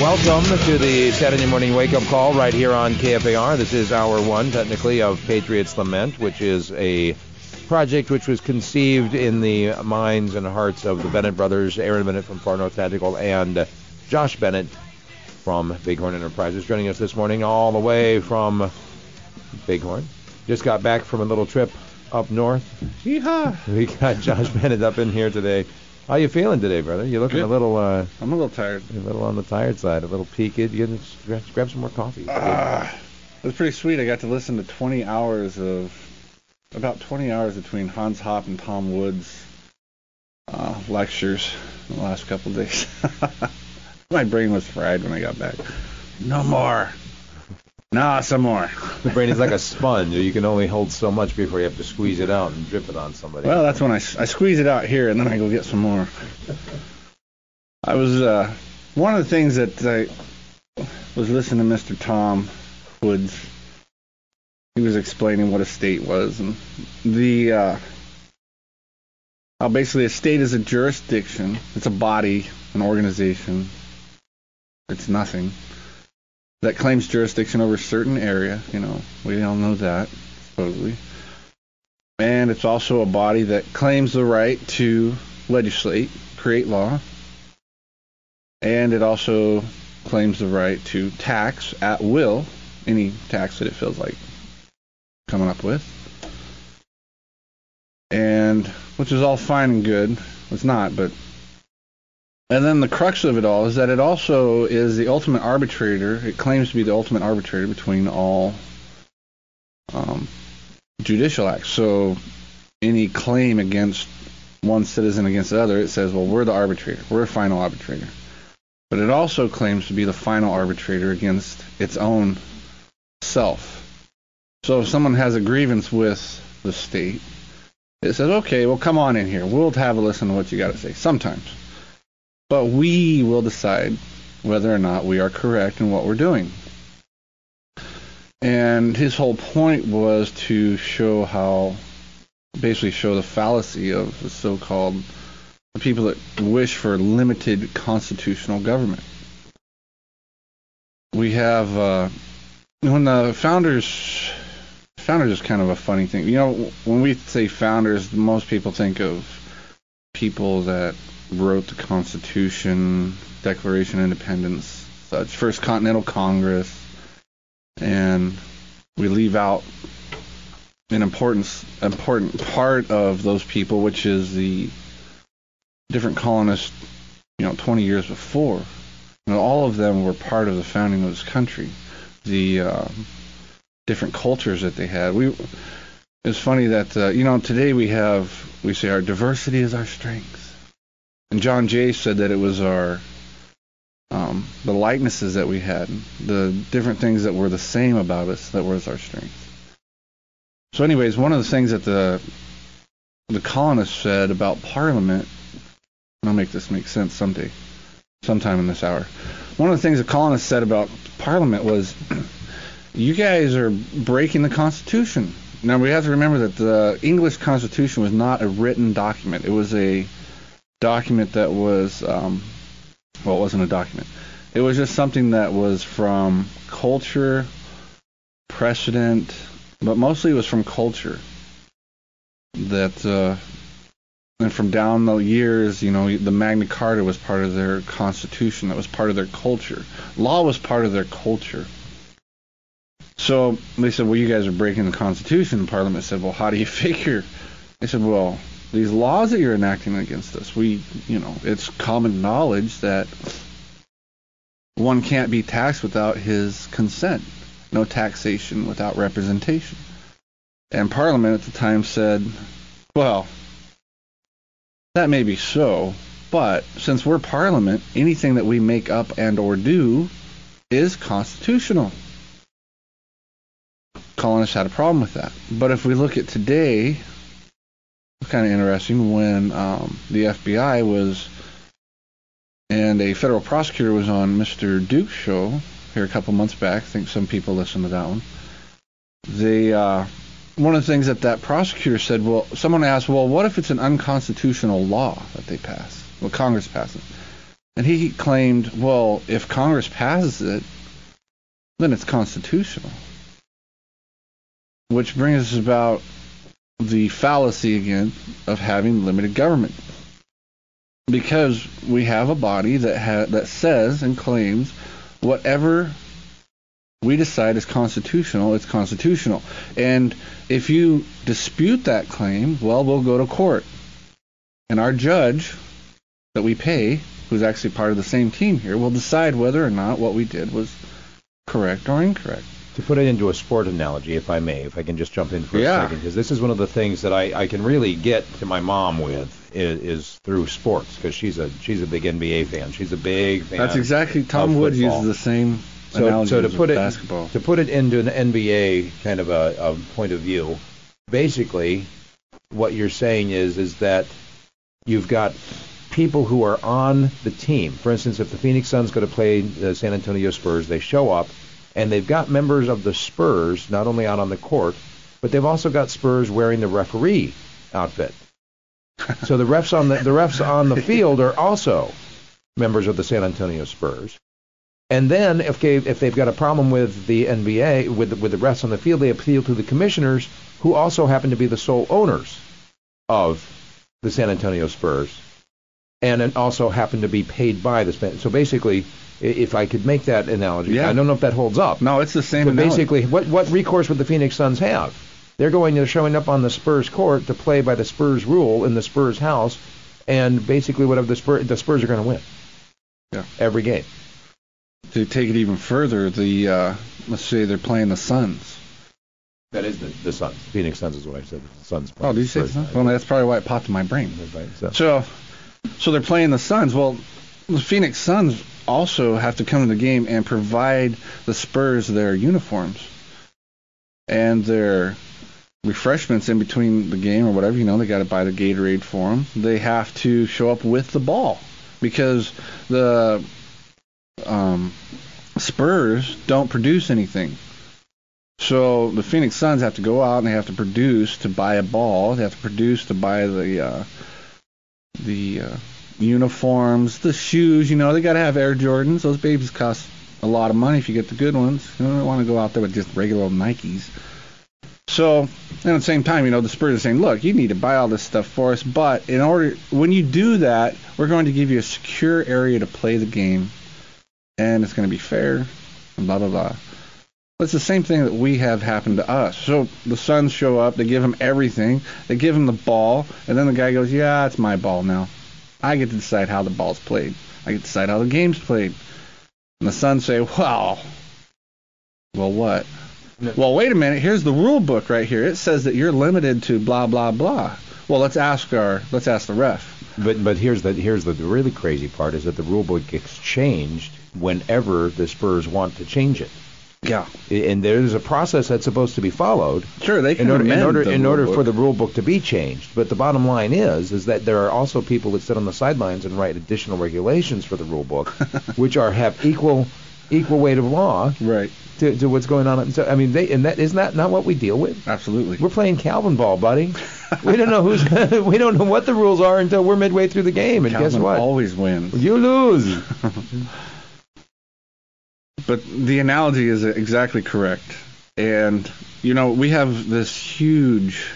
Welcome to the Saturday Morning Wake-Up Call right here on KFAR. This is Hour 1, technically, of Patriot's Lament, which is a project which was conceived in the minds and hearts of the Bennett brothers, Aaron Bennett from Far North Tactical and Josh Bennett from Bighorn Enterprises. Joining us this morning all the way from Bighorn. Just got back from a little trip up north. Yeehaw! We got Josh Bennett up in here today. How you feeling today, brother? You're looking good. A little... I'm a little tired. A little on the tired side, a little peaked. You can grab some more coffee. It was pretty sweet. I got to listen to 20 hours of... About 20 hours between Hans Hopp and Tom Woods lectures in the last couple of days. My brain was fried when I got back. No more. Nah, some more. The brain is like a sponge. You can only hold so much before you have to squeeze it out and drip it on somebody. Well, that's when I squeeze it out here, and then I go get some more. I was one of the things that I was listening to Mr. Tom Woods. He was explaining what a state was, and the how basically a state is a jurisdiction. It's a body, an organization. It's nothing. That claims jurisdiction over a certain area, you know, we all know that, supposedly. And it's also a body that claims the right to legislate, create law, and it also claims the right to tax at will, any tax that it feels like coming up with. And, which is all fine and good, it's not, but... And then the crux of it all is that it also is the ultimate arbitrator. It claims to be the ultimate arbitrator between all judicial acts. So any claim against one citizen against the other, it says, well, we're the arbitrator. We're a final arbitrator. But it also claims to be the final arbitrator against its own self. So if someone has a grievance with the state, it says, okay, well, come on in here. We'll have a listen to what you got to say sometimes. But we will decide whether or not we are correct in what we're doing. And his whole point was to show how, basically show the fallacy of the so-called people that wish for limited constitutional government. We have, when the founders is kind of a funny thing. You know, when we say founders, most people think of people that wrote the Constitution, Declaration of Independence, such First Continental Congress, and we leave out an important part of those people, which is the different colonists, you know, 20 years before. You know, all of them were part of the founding of this country, the different cultures that they had. It's funny that, you know, today we say our diversity is our strength. And John Jay said that it was our the likenesses that we had, the different things that were the same about us, that was our strength. So anyways, one of the things that the colonists said about Parliament, and I'll make this make sense sometime in this hour. One of the things the colonists said about Parliament was, you guys are breaking the Constitution. Now we have to remember that the English Constitution was not a written document. It was a document that was, it wasn't a document. It was just something that was from culture, precedent, but mostly it was from culture. That, and from down the years, you know, the Magna Carta was part of their constitution. That was part of their culture. Law was part of their culture. So they said, well, you guys are breaking the Constitution. Parliament said, well, how do you figure? They said, well, these laws that you're enacting against us, it's common knowledge that one can't be taxed without his consent. No taxation without representation. And Parliament at the time said, well, that may be so, but since we're Parliament, anything that we make up and or do is constitutional. Colonists had a problem with that. But if we look at today... It's kind of interesting when the FBI was, and a federal prosecutor was on Mr. Duke's show here a couple months back. I think some people listened to that one. They, one of the things that prosecutor said, well, someone asked, well, what if it's an unconstitutional law that they pass? Well, Congress passes. And he claimed, well, if Congress passes it, then it's constitutional. Which brings us about the fallacy again of having limited government. Because we have a body that says and claims whatever we decide is constitutional, it's constitutional. And if you dispute that claim, well, we'll go to court. And our judge that we pay, who's actually part of the same team here, will decide whether or not what we did was correct or incorrect. To put it into a sport analogy, if I may, if I can just jump in for a second, because this is one of the things that I can really get to my mom with is through sports, because she's a big NBA fan. She's a big fan. That's exactly Tom Woods uses the same analogy with basketball. To put it into an NBA kind of a point of view, basically what you're saying is that you've got people who are on the team. For instance, if the Phoenix Suns go to play the San Antonio Spurs, they show up. And they've got members of the Spurs not only out on the court, but they've also got Spurs wearing the referee outfit. So the refs on the field are also members of the San Antonio Spurs. And then if they've got a problem with the NBA, with the refs on the field, they appeal to the commissioners, who also happen to be the sole owners of the San Antonio Spurs, and also happen to be paid by the Spurs. So basically, if I could make that analogy, I don't know if that holds up. No, it's the same analogy. Basically, what recourse would the Phoenix Suns have? They're showing up on the Spurs court to play by the Spurs rule in the Spurs house, and basically whatever the Spurs are going to win. Yeah. Every game. To take it even further, let's say they're playing the Suns. That is the Suns. Phoenix Suns is what I said. The Suns. Oh, did you say the Suns? Well, that's probably why it popped in my brain. So they're playing the Suns. Well, the Phoenix Suns also have to come to the game and provide the Spurs their uniforms and their refreshments in between the game or whatever. You know, they got to buy the Gatorade for them. They have to show up with the ball because the Spurs don't produce anything. So the Phoenix Suns have to go out and they have to produce to buy a ball. They have to produce to buy the uniforms, the shoes. You know, they got to have Air Jordans. Those babies cost a lot of money if you get the good ones. You don't want to go out there with just regular old Nikes. So, and at the same time, you know, the Spurs are saying, look, you need to buy all this stuff for us, but when you do that, we're going to give you a secure area to play the game, and it's going to be fair, and blah, blah, blah. It's the same thing that we have happened to us. So the Suns show up, they give him everything, they give him the ball, and then the guy goes, yeah, it's my ball now. I get to decide how the ball's played. I get to decide how the game's played. And the Suns say, wow. Well, what? No. Well, wait a minute. Here's the rule book right here. It says that you're limited to blah, blah, blah. Well, let's ask the ref. But here's the really crazy part is that the rule book gets changed whenever the Spurs want to change it. Yeah. And there's a process that's supposed to be followed. Sure, they can in order for the rule book to be changed. But the bottom line is that there are also people that sit on the sidelines and write additional regulations for the rule book, which have equal weight of law. Right. To what's going on. So, I mean, isn't that what we deal with? Absolutely. We're playing Calvin ball, buddy. We don't know we don't know what the rules are until we're midway through the game. And Calvin, guess what? Always wins. You lose. But the analogy is exactly correct. And, you know, we have this huge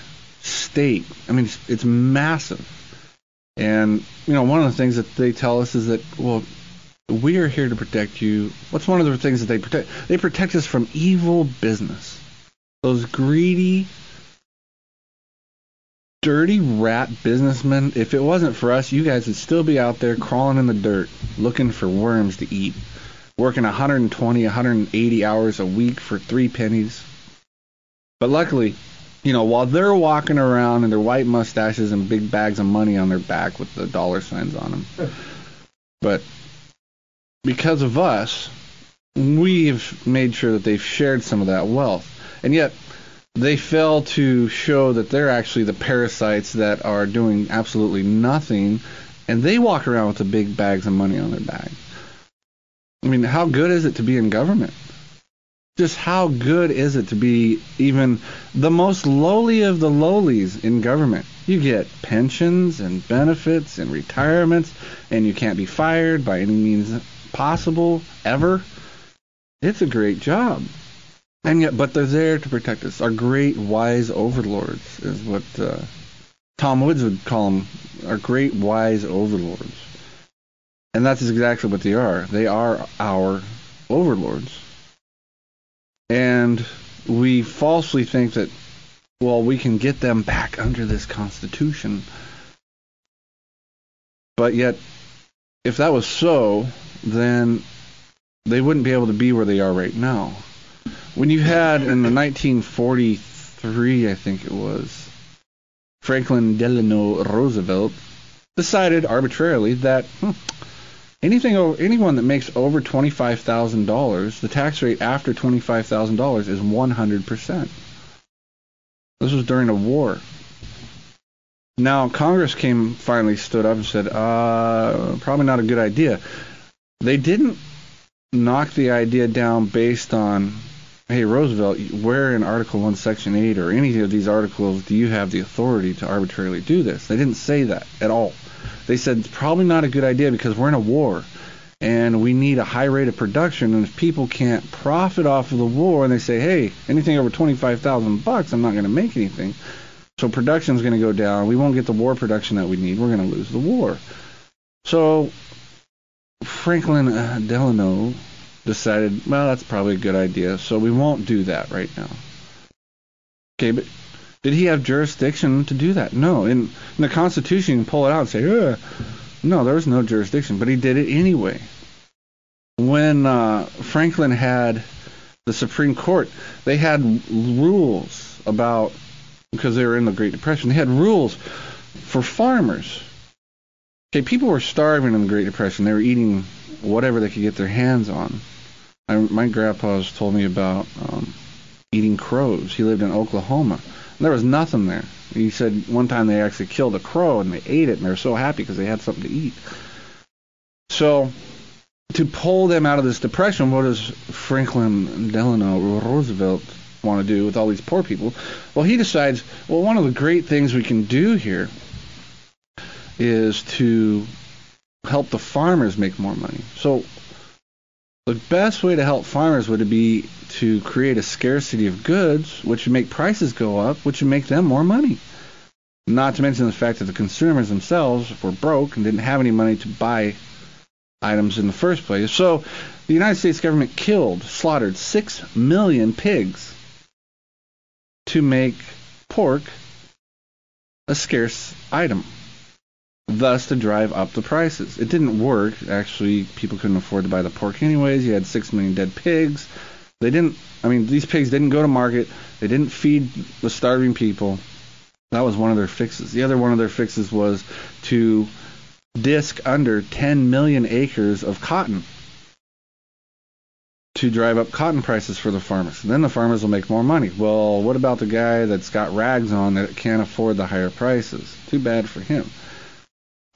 state. I mean, it's massive. And, you know, one of the things that they tell us is that, well, we are here to protect you. What's one of the things that they protect? They protect us from evil business. Those greedy, dirty rat businessmen. If it wasn't for us, you guys would still be out there crawling in the dirt, looking for worms to eat. Working 120, 180 hours a week for 3 pennies. But luckily, you know, while they're walking around in their white mustaches and big bags of money on their back with the dollar signs on them. But because of us, we've made sure that they've shared some of that wealth. And yet, they fail to show that they're actually the parasites that are doing absolutely nothing. And they walk around with the big bags of money on their back. I mean, how good is it to be in government? Just how good is it to be even the most lowly of the lowlies in government? You get pensions and benefits and retirements, and you can't be fired by any means possible, ever. It's a great job. And yet, but they're there to protect us. Our great, wise overlords is what Tom Woods would call them, our great, wise overlords. And that's exactly what they are. They are our overlords. And we falsely think that, well, we can get them back under this Constitution. But yet, if that was so, then they wouldn't be able to be where they are right now. When you had, in the 1943, I think it was, Franklin Delano Roosevelt decided arbitrarily that anyone that makes over $25,000, the tax rate after $25,000 is 100%. This was during a war. Now, Congress finally stood up and said, probably not a good idea. They didn't knock the idea down based on, hey, Roosevelt, where in Article 1, Section 8, or any of these articles do you have the authority to arbitrarily do this? They didn't say that at all. They said it's probably not a good idea because we're in a war, and we need a high rate of production, and if people can't profit off of the war, and they say, hey, anything over $25,000, I'm not going to make anything, so production's going to go down. We won't get the war production that we need. We're going to lose the war. So Franklin Delano decided, well, that's probably a good idea, so we won't do that right now. Okay, but did he have jurisdiction to do that? No. In the Constitution, you can pull it out and say, no, there was no jurisdiction, but he did it anyway. When Franklin had the Supreme Court, they had rules about, because they were in the Great Depression, they had rules for farmers. Okay, people were starving in the Great Depression. They were eating whatever they could get their hands on. My grandpa's told me about eating crows. He lived in Oklahoma. There was nothing there. He said one time they actually killed a crow and they ate it, and they were so happy because they had something to eat. So to pull them out of this depression, what does Franklin Delano Roosevelt want to do with all these poor people? Well, he decides, well, one of the great things we can do here is to help the farmers make more money. So the best way to help farmers would be to create a scarcity of goods, which would make prices go up, which would make them more money. Not to mention the fact that the consumers themselves were broke and didn't have any money to buy items in the first place. So the United States government slaughtered 6 million pigs to make pork a scarce item, thus to drive up the prices. It didn't work. Actually, people couldn't afford to buy the pork anyways. You had 6 million dead pigs. These pigs didn't go to market. They didn't feed the starving people. That was one of their fixes. The other one of their fixes was to disc under 10 million acres of cotton to drive up cotton prices for the farmers. And then the farmers will make more money. Well, what about the guy that's got rags on that can't afford the higher prices? Too bad for him.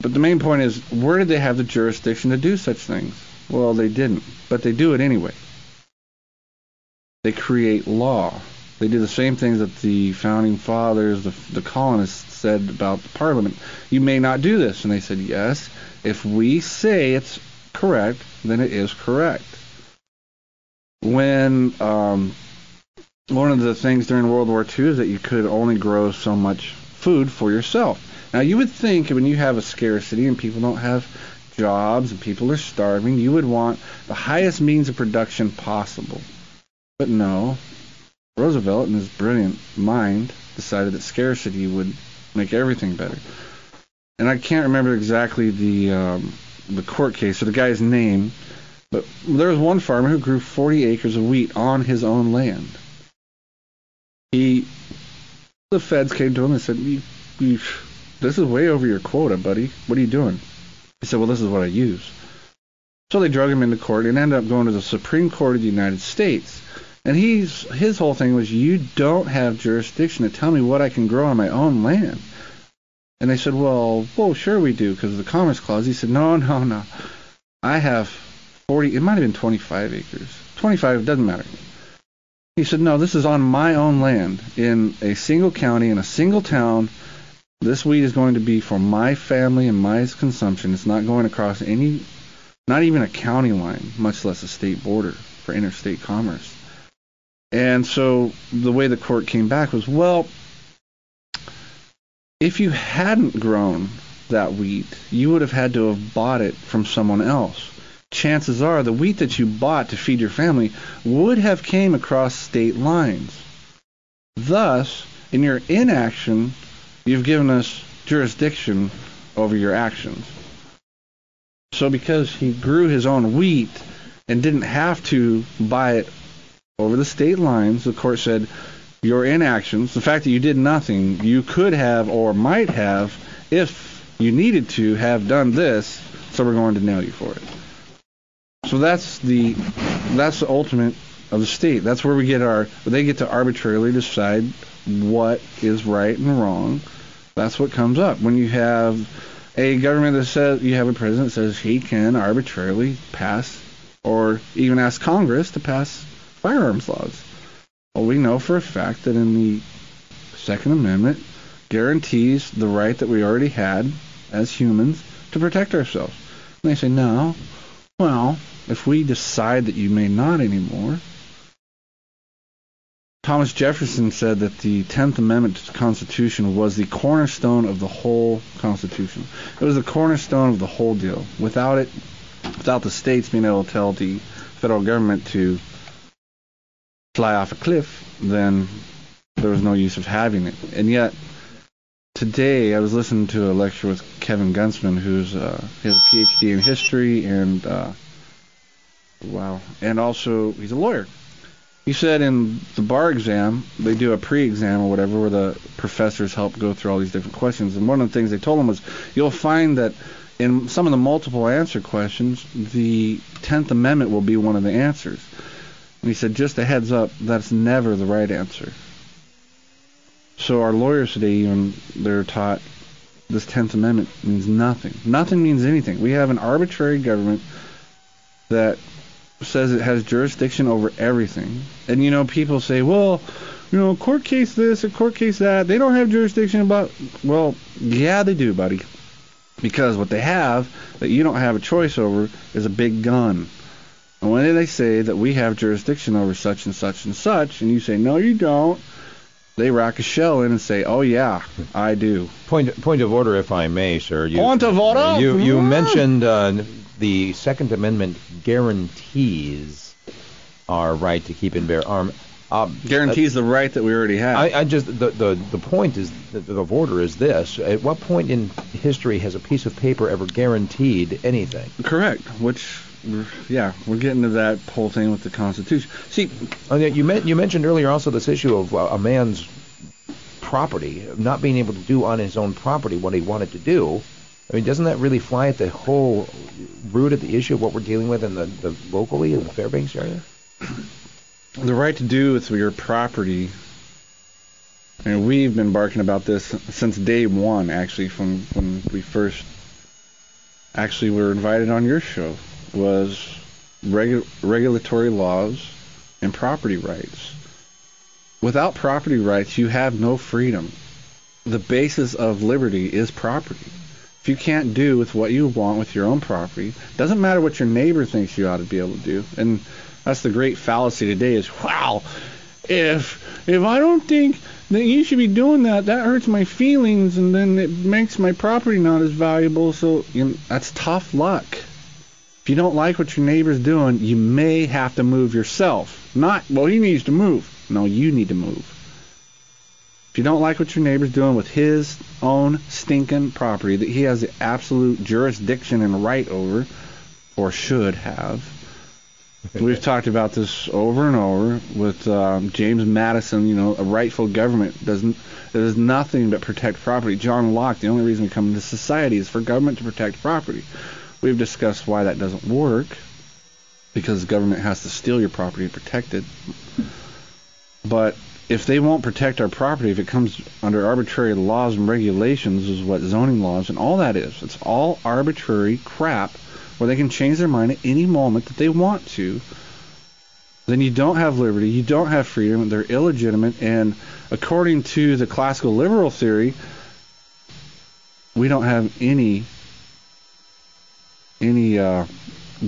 But the main point is, where did they have the jurisdiction to do such things? Well, they didn't, but they do it anyway. They create law. They do the same things that the founding fathers, the colonists said about the parliament. You may not do this. And they said, yes, if we say it's correct, then it is correct. When one of the things during World War II is that you could only grow so much food for yourself. Now, you would think when you have a scarcity and people don't have jobs and people are starving, you would want the highest means of production possible. But no, Roosevelt, in his brilliant mind, decided that scarcity would make everything better. And I can't remember exactly the court case or the guy's name, but there was one farmer who grew 40 acres of wheat on his own land. The feds came to him and said, this is way over your quota, buddy. What are you doing? He said, well, this is what I use. So they drug him into court and ended up going to the Supreme Court of the United States. And his whole thing was, you don't have jurisdiction to tell me what I can grow on my own land. And they said, well, sure we do, because of the Commerce Clause. He said, no. I have 40, it might have been 25 acres. 25, it doesn't matter. He said, no, this is on my own land in a single county, in a single town, This wheat is going to be for my family and my consumption. It's not going across any, not even a county line, much less a state border for interstate commerce. And so the way the court came back was, well, if you hadn't grown that wheat, you would have had to have bought it from someone else. Chances are the wheat that you bought to feed your family would have came across state lines. Thus, in your inaction, you've given us jurisdiction over your actions. So because he grew his own wheat and didn't have to buy it over the state lines, the court said, your inactions, the fact that you did nothing, you could have or might have, if you needed to, have done this, so we're going to nail you for it. So that's the ultimate of the state. That's where we get they get to arbitrarily decide what is right and wrong. That's what comes up when you have a government that says, you have a president that says he can arbitrarily pass or even ask Congress to pass firearms laws. Well, we know for a fact that in the Second Amendment guarantees the right that we already had as humans to protect ourselves. And they say, no, well, if we decide that you may not anymore. Thomas Jefferson said that the 10th Amendment to the Constitution was the cornerstone of the whole Constitution. It was the cornerstone of the whole deal. Without it, without the states being able to tell the federal government to fly off a cliff, then there was no use of having it. And yet, today I was listening to a lecture with Kevin Gunsman, who's he has a PhD in history and and also he's a lawyer. He said in the bar exam, they do a pre-exam or whatever, where the professors help go through all these different questions. And one of the things they told him was, you'll find that in some of the multiple answer questions, the 10th Amendment will be one of the answers. And he said, just a heads up, that's never the right answer. So our lawyers today, even, they're taught this 10th Amendment means nothing. Nothing means anything. We have an arbitrary government that says it has jurisdiction over everything. And, you know, people say, well, you know, court case this, a court case that, they don't have jurisdiction about... Well, yeah, they do, buddy. Because what they have that you don't have a choice over is a big gun. And when they say that we have jurisdiction over such and such and such, and you say, no, you don't, they rack a shell in and say, oh, yeah, I do. Point of order, if I may, sir. Point of order? You mentioned the Second Amendment guarantees our right to keep and bear arms. Guarantees the right that we already have. The point is of order is this: at what point in history has a piece of paper ever guaranteed anything? Correct. Which, yeah, we're getting to that whole thing with the Constitution. See, you mentioned earlier also this issue of a man's property, not being able to do on his own property what he wanted to do. I mean, doesn't that really fly at the whole root of the issue of what we're dealing with in the locally in the Fairbanks area? The right to do with your property, and we've been barking about this since day one, actually, from when we first actually were invited on your show, was regulatory laws and property rights. Without property rights, you have no freedom. The basis of liberty is property. If you can't do with what you want with your own property, doesn't matter what your neighbor thinks you ought to be able to do. And that's the great fallacy today is, wow, if I don't think that you should be doing that, that hurts my feelings, and then it makes my property not as valuable. So that's tough luck. If you don't like what your neighbor's doing, you may have to move yourself. Not, well, he needs to move. No, you need to move. If you don't like what your neighbor's doing with his own stinking property that he has the absolute jurisdiction and right over, or should have, we've talked about this over and over with James Madison. You know, a rightful government does nothing but protect property. John Locke, the only reason we come into society is for government to protect property. We've discussed why that doesn't work, because government has to steal your property and protect it. But if they won't protect our property, if it comes under arbitrary laws and regulations, is what zoning laws and all that is. It's all arbitrary crap, where they can change their mind at any moment that they want to, then you don't have liberty, you don't have freedom, they're illegitimate, and according to the classical liberal theory, we don't have any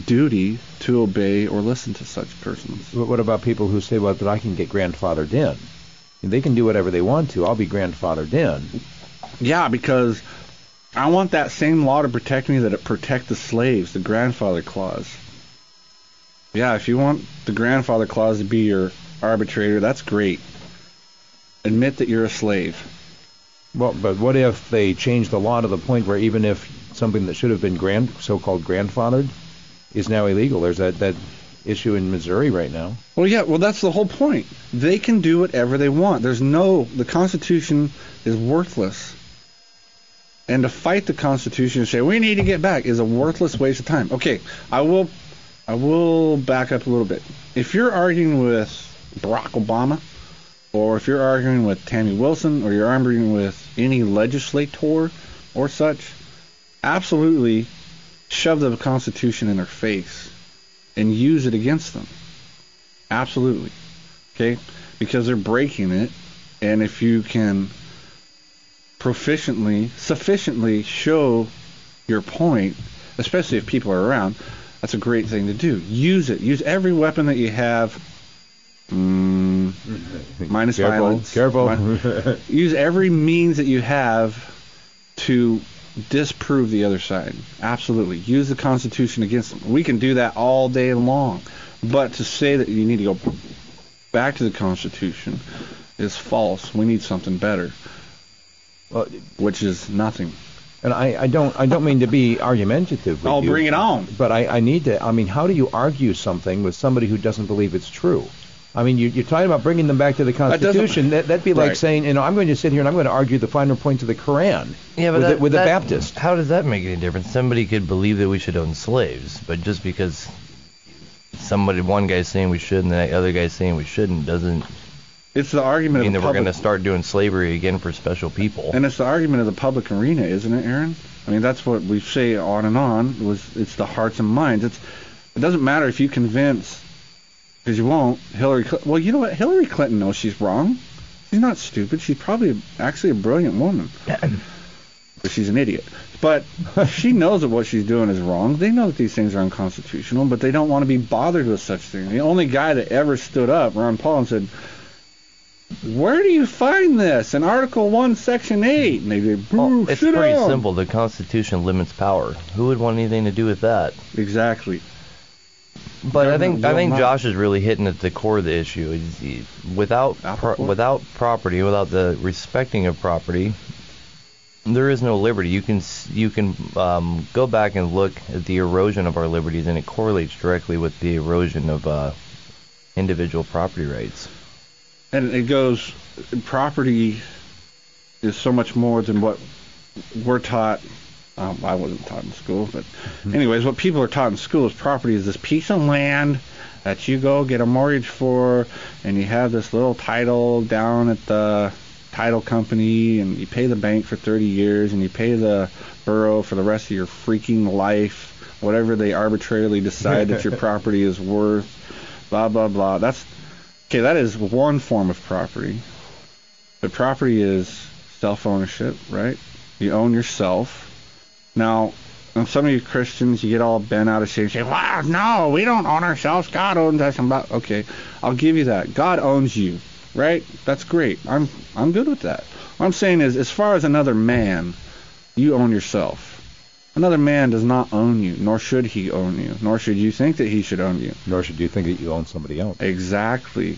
duty to obey or listen to such persons. But what about people who say, well, but I can get grandfathered in? They can do whatever they want to. I'll be grandfathered in. Yeah, because I want that same law to protect me that it protect the slaves, the grandfather clause. Yeah, if you want the grandfather clause to be your arbitrator, that's great. Admit that you're a slave. Well, but what if they change the law to the point where even if something that should have been so-called grandfathered is now illegal? There's that issue in Missouri right now. Well, yeah, well, that's the whole point. They can do whatever they want. The Constitution is worthless. And to fight the Constitution and say, we need to get back, is a worthless waste of time. Okay, I will back up a little bit. If you're arguing with Barack Obama, or if you're arguing with Tammy Wilson, or you're arguing with any legislator or such, absolutely shove the Constitution in their face and use it against them. Absolutely. Okay? Because they're breaking it, and if you can sufficiently show your point, especially if people are around, that's a great thing to do. Use it. Use every weapon that you have. Minus careful, violence. Careful. Use every means that you have to disprove the other side. Absolutely. Use the Constitution against them. We can do that all day long. But to say that you need to go back to the Constitution is false. We need something better, which is nothing. And I don't mean to be argumentative with you. I'll bring it on. But I need to. I mean, how do you argue something with somebody who doesn't believe it's true? I mean, you're talking about bringing them back to the Constitution. That'd be like saying, you know, I'm going to sit here and I'm going to argue the finer points of the Koran with a Baptist. How does that make any difference? Somebody could believe that we should own slaves, but just because one guy's saying we should and the other guy's saying we shouldn't doesn't. It's the argument of the public. I mean, we're going to start doing slavery again for special people. And it's the argument of the public arena, isn't it, Aaron? I mean, that's what we say on and on. It's the hearts and minds. It doesn't matter if you convince, because you won't, Hillary Clinton. Well, you know what? Hillary Clinton knows she's wrong. She's not stupid. She's probably actually a brilliant woman. But she's an idiot. But she knows that what she's doing is wrong. They know that these things are unconstitutional, but they don't want to be bothered with such things. The only guy that ever stood up, Ron Paul, and said, where do you find this? In Article 1, Section 8. And they go, it's pretty simple. The Constitution limits power. Who would want anything to do with that? Exactly. But I think Josh is really hitting at the core of the issue. Without property, without the respecting of property, there is no liberty. You can go back and look at the erosion of our liberties, and it correlates directly with the erosion of individual property rights. And it goes, property is so much more than what we're taught. I wasn't taught in school, but anyways, what people are taught in school is property is this piece of land that you go get a mortgage for, and you have this little title down at the title company, and you pay the bank for 30 years, and you pay the borough for the rest of your freaking life, whatever they arbitrarily decide that your property is worth, blah, blah, blah. That is one form of property. But property is self-ownership, right? You own yourself. Now, some of you Christians, you get all bent out of shape and say, well, no, we don't own ourselves. God owns us. Okay, I'll give you that. God owns you, right? That's great. I'm good with that. What I'm saying is, as far as another man, you own yourself. Another man does not own you, nor should he own you, nor should you think that he should own you. Nor should you think that you own somebody else. Exactly.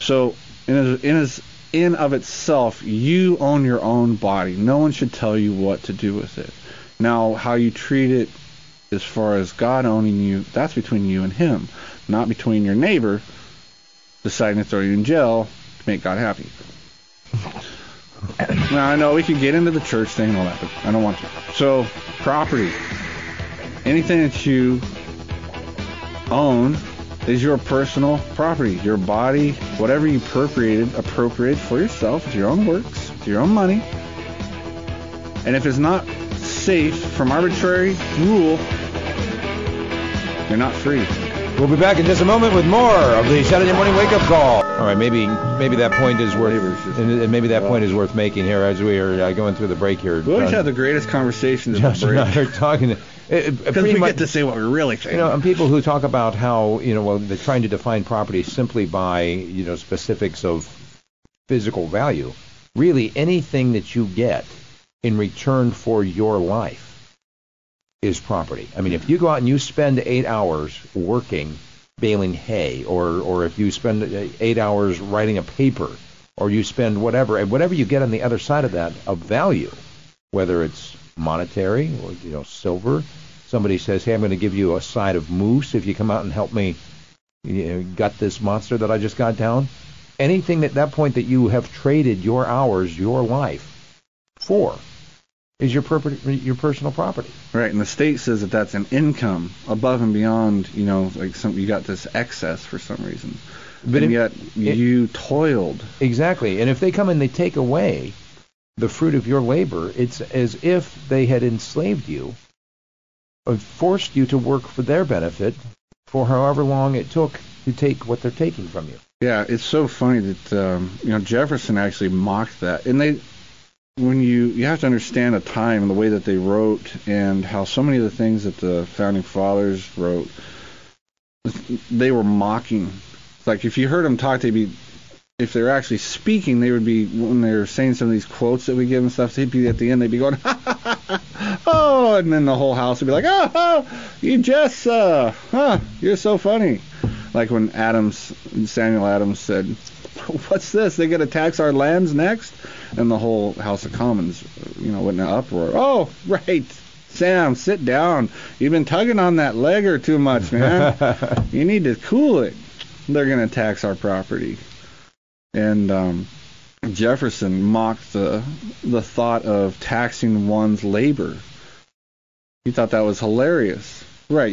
So, in of itself, you own your own body. No one should tell you what to do with it. Now, how you treat it as far as God owning you, that's between you and him, not between your neighbor deciding to throw you in jail to make God happy. Now, I know we could get into the church thing and all that, but I don't want to. So, property. Anything that you own is your personal property. Your body, whatever you appropriate for yourself. It's your own works. It's your own money. And if it's not safe from arbitrary rule, you're not free. We'll be back in just a moment with more of the Saturday Morning Wake-Up Call. All right, maybe that point is worth, and maybe that point is worth making here as we are going through the break here. We always have the greatest conversations at the break. Josh and I are talking. Because we get to say what we really think. You know, and people who talk about how, you know, well, they're trying to define property simply by, you know, specifics of physical value. Really, anything that you get in return for your life is property. I mean, if you go out and you spend 8 hours working, baling hay, or if you spend 8 hours writing a paper, or you spend whatever you get on the other side of that of value, whether it's monetary or, you know, silver. Somebody says, hey, I'm going to give you a side of moose if you come out and help me, you know, gut this monster that I just got down. Anything at that point that you have traded your hours, your life for is your personal property. Right, and the state says that that's an income above and beyond, you know, like some, you got this excess for some reason. But you toiled. Exactly, and if they come and they take away the fruit of your labor, it's as if they had enslaved you and forced you to work for their benefit for however long it took to take what they're taking from you. Yeah, it's so funny that you know, Jefferson actually mocked that, and you have to understand the time and the way that they wrote and how so many of the things that the founding fathers wrote, they were mocking. It's like if you heard them talk, they'd be. If they're actually speaking, they would be, when they're saying some of these quotes that we give and stuff, they'd be at the end, they'd be going, ha, ha, ha, ha, oh, and then the whole house would be like, oh, oh, you just, you're so funny. Like when Samuel Adams said, what's this? They're going to tax our lands next? And the whole House of Commons, you know, went in an uproar. Oh, right. Sam, sit down. You've been tugging on that leger too much, man. You need to cool it. They're going to tax our property. And Jefferson mocked the thought of taxing one's labor. He thought that was hilarious. Right,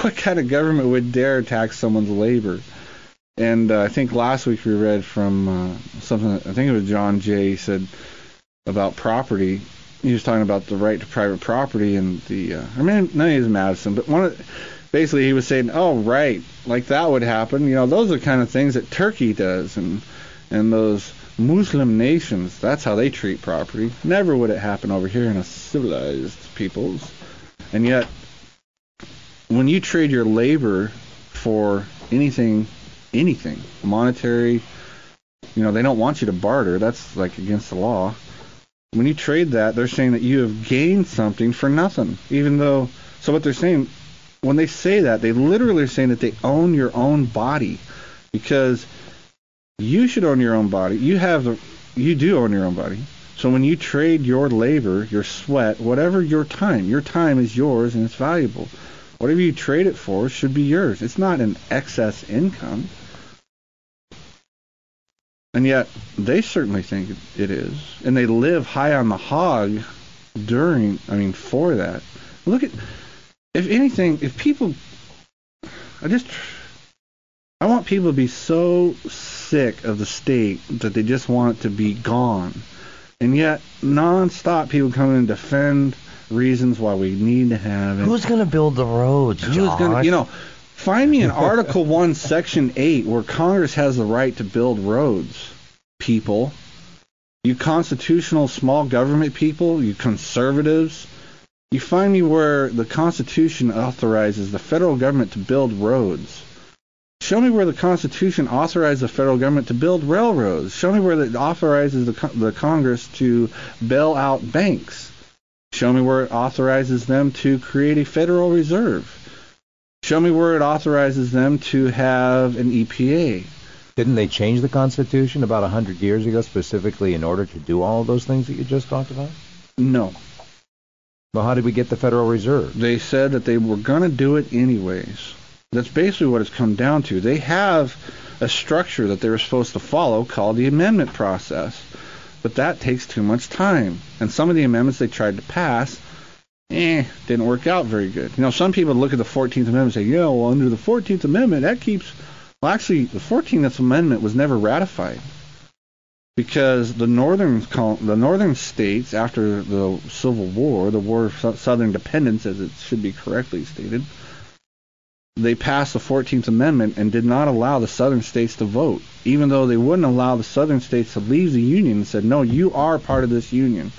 what kind of government would dare tax someone's labor? And I think last week we read from something, I think it was John Jay said about property. He was talking about the right to private property and the, I mean, no, he was Madison, but one of the, basically, he was saying, oh, right, like that would happen. You know, those are the kind of things that Turkey does and those Muslim nations. That's how they treat property. Never would it happen over here in a civilized peoples. And yet, when you trade your labor for anything, monetary, you know, they don't want you to barter. That's, like, against the law. When you trade that, they're saying that you have gained something for nothing, even though, so what they're saying, when they say that, they literally are saying that they own your own body, because you should own your own body. You do own your own body. So when you trade your labor, your sweat, whatever your time is yours and it's valuable. Whatever you trade it for should be yours. It's not an excess income. And yet, they certainly think it is. And they live high on the hog for that. Look at... If anything, I want people to be so sick of the state that they just want it to be gone. And yet, nonstop, people come in and defend reasons why we need to have it. Who's going to build the roads, Josh? Find me an Article 1, Section 8, where Congress has the right to build roads, people. You constitutional small government people, you conservatives. You find me where the Constitution authorizes the federal government to build roads. Show me where the Constitution authorizes the federal government to build railroads. Show me where it authorizes the Congress to bail out banks. Show me where it authorizes them to create a Federal Reserve. Show me where it authorizes them to have an EPA. Didn't they change the Constitution about 100 years ago specifically in order to do all of those things that you just talked about? No. Well, how did we get the Federal Reserve? They said that they were going to do it anyways. That's basically what it's come down to. They have a structure that they were supposed to follow called the amendment process, but that takes too much time. And some of the amendments they tried to pass, didn't work out very good. You know, some people look at the 14th Amendment and say, yeah, well, under the 14th Amendment, that keeps... Well, actually, the 14th Amendment was never ratified. Because the northern states, after the Civil War, the War of Southern Dependence, as it should be correctly stated, They passed the 14th Amendment and did not allow the southern states to vote, even though they wouldn't allow the southern states to leave the union and said, no, you are part of this union.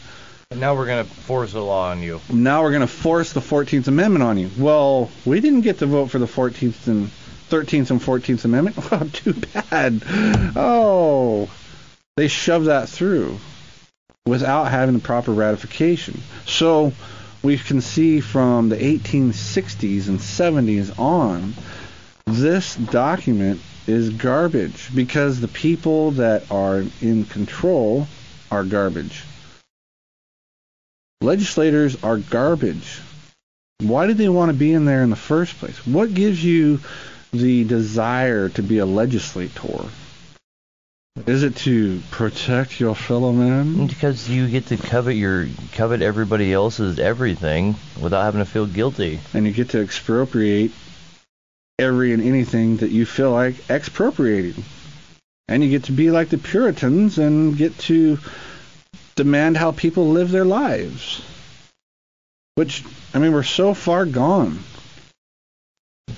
And now we're going to force a law on you. Now we're going to force the 14th Amendment on you. Well, we didn't get to vote for the 14th and 13th and 14th Amendment. Well, too bad. Oh, they shoved that through without having the proper ratification. So we can see from the 1860s and 70s on, this document is garbage because the people that are in control are garbage. Legislators are garbage. Why did they want to be in there in the first place? What gives you the desire to be a legislator? Is it to protect your fellow man? Because you get to covet everybody else's everything without having to feel guilty. And you get to expropriate every and anything that you feel like expropriating. And you get to be like the Puritans and get to demand how people live their lives. Which, I mean, we're so far gone.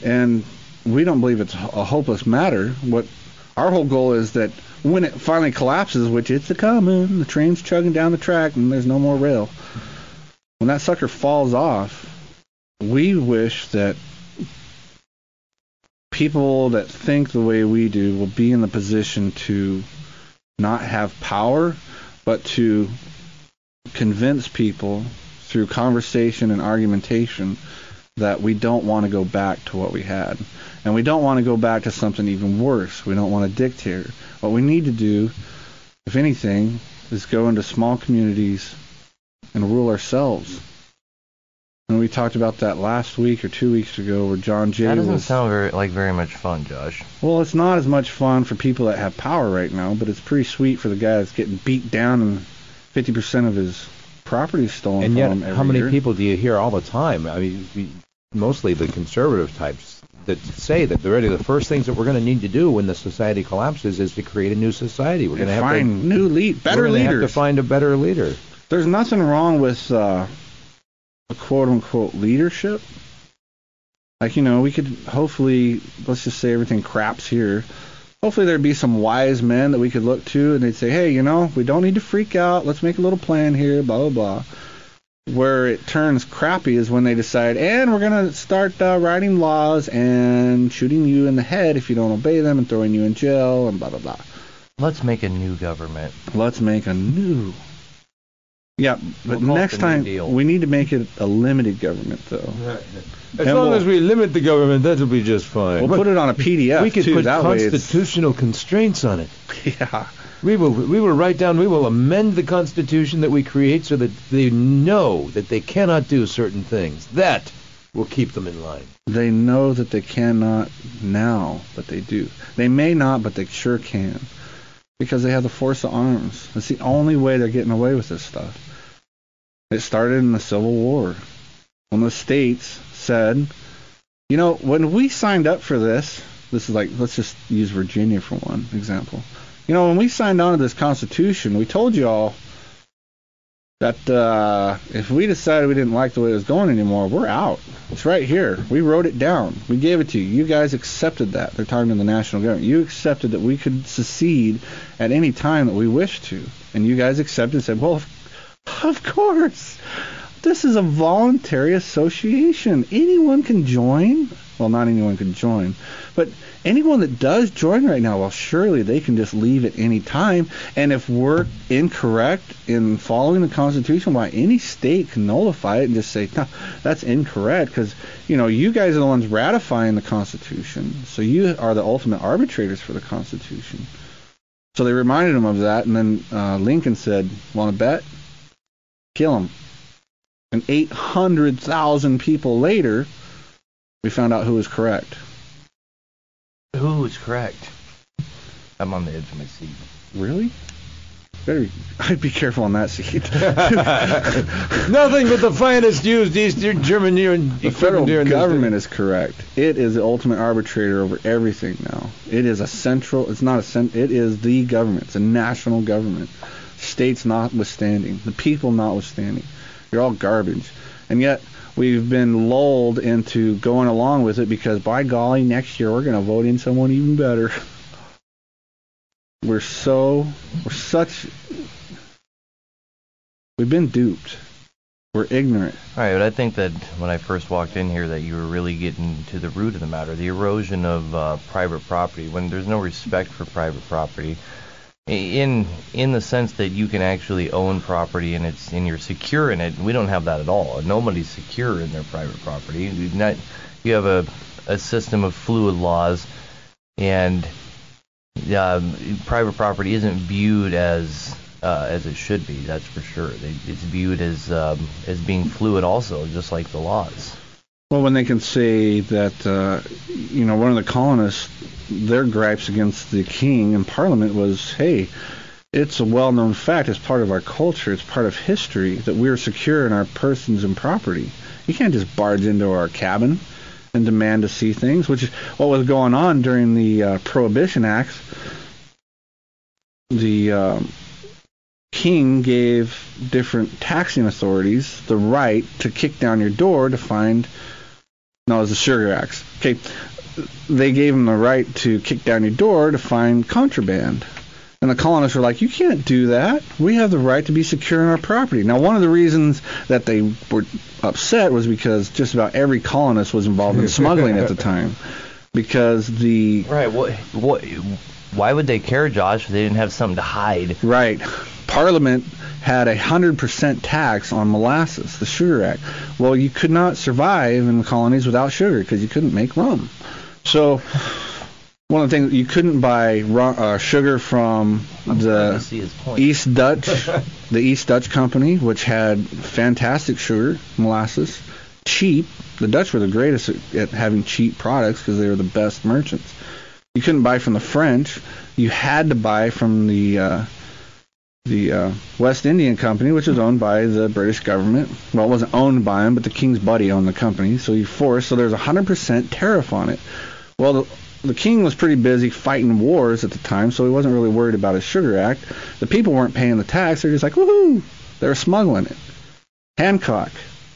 And we don't believe it's a hopeless matter. What our whole goal is that when it finally collapses, which it's a coming, the train's chugging down the track and there's no more rail. When that sucker falls off, we wish that people that think the way we do will be in the position to not have power, but to convince people through conversation and argumentation that we don't want to go back to what we had. And we don't want to go back to something even worse. We don't want a dictator. What we need to do, if anything, is go into small communities and rule ourselves. And we talked about that last week or 2 weeks ago where John Jay was... That doesn't sound very much fun, Josh. Well, it's not as much fun for people that have power right now, but it's pretty sweet for the guy that's getting beat down and 50% of his property stolen from him every year. And yet, how many people do you hear all the time? I mean... mostly the conservative types that say that really the first things that we're going to need to do when the society collapses is to create a new society. We're going to have find to new lead, better we're leaders. Have to find a better leader. There's nothing wrong with a quote-unquote leadership. Like, you know, we could hopefully, let's just say everything craps here. Hopefully there'd be some wise men that we could look to and they'd say, hey, you know, we don't need to freak out. Let's make a little plan here, blah, blah, blah. Where it turns crappy is when they decide, and we're going to start writing laws and shooting you in the head if you don't obey them and throwing you in jail and blah, blah, blah. Let's make a new government. Let's make a new. Yeah, but next time we need to make it a limited government, though. Right. As long as we limit the government, that'll be just fine. We'll put it on a PDF, we could put constitutional constraints on it. Yeah. We will amend the Constitution that we create so that they know that they cannot do certain things. That will keep them in line. They know that they cannot now, but they do. They may not, but they sure can. Because they have the force of arms. That's the only way they're getting away with this stuff. It started in the Civil War. When the states said, you know, when we signed up for this, this is like, let's just use Virginia for one example. You know, when we signed on to this Constitution, we told you all that if we decided we didn't like the way it was going anymore, we're out. It's right here. We wrote it down. We gave it to you. You guys accepted that. They're talking to the national government. You accepted that we could secede at any time that we wished to. And you guys accepted and said, well, of course. This is a voluntary association. Anyone can join. Well, not anyone can join. But anyone that does join right now, well, surely they can just leave at any time. And if we're incorrect in following the Constitution, why any state can nullify it and just say, no, that's incorrect because, you know, you guys are the ones ratifying the Constitution. So you are the ultimate arbitrators for the Constitution. So they reminded him of that. And then Lincoln said, want to bet? Kill him. And 800,000 people later... we found out who was correct. Who was correct? I'm on the edge of my seat. Really? I'd be careful on that seat. Nothing but the finest used East German equipment. The federal government is correct. It is the ultimate arbitrator over everything now. It is a central. It's not a central. It is the government. It's a national government. States notwithstanding. The people notwithstanding. You're all garbage. And yet, we've been lulled into going along with it because, by golly, next year we're going to vote in someone even better. We've been duped. We're ignorant. All right, but I think that when I first walked in here that you were really getting to the root of the matter, the erosion of private property, when there's no respect for private property, in the sense that you can actually own property and it's and you're secure in it. We don't have that at all. Nobody's secure in their private property. You have a system of fluid laws, and private property isn't viewed as it should be, that's for sure. It's viewed as being fluid also, just like the laws. Well, when they can say that, one of the colonists, their gripes against the king and parliament was, hey, it's a well-known fact, it's part of our culture, it's part of history, that we're secure in our persons and property. You can't just barge into our cabin and demand to see things, which is what was going on during the Prohibition Acts. The king gave different taxing authorities the right to kick down your door to find... No, it was the Sugar Acts. Okay, they gave them the right to kick down your door to find contraband. And the colonists were like, you can't do that. We have the right to be secure in our property. Now, one of the reasons that they were upset was because just about every colonist was involved in smuggling at the time. Because the... Right, why would they care, Josh, if they didn't have something to hide? Right. Parliament had 100% tax on molasses, the Sugar Act. Well, you could not survive in the colonies without sugar because you couldn't make rum. So one of the things, you couldn't buy sugar from the East Dutch Company, which had fantastic sugar, molasses, cheap. The Dutch were the greatest at having cheap products because they were the best merchants. You couldn't buy from the French. You had to buy from the West Indian Company, which was owned by the British government. Well, it wasn't owned by him, but the king's buddy owned the company. So you forced, so there's 100% tariff on it. Well, the king was pretty busy fighting wars at the time, so he wasn't really worried about his Sugar Act. The people weren't paying the tax. They're just like, woohoo! They were smuggling it. Hancock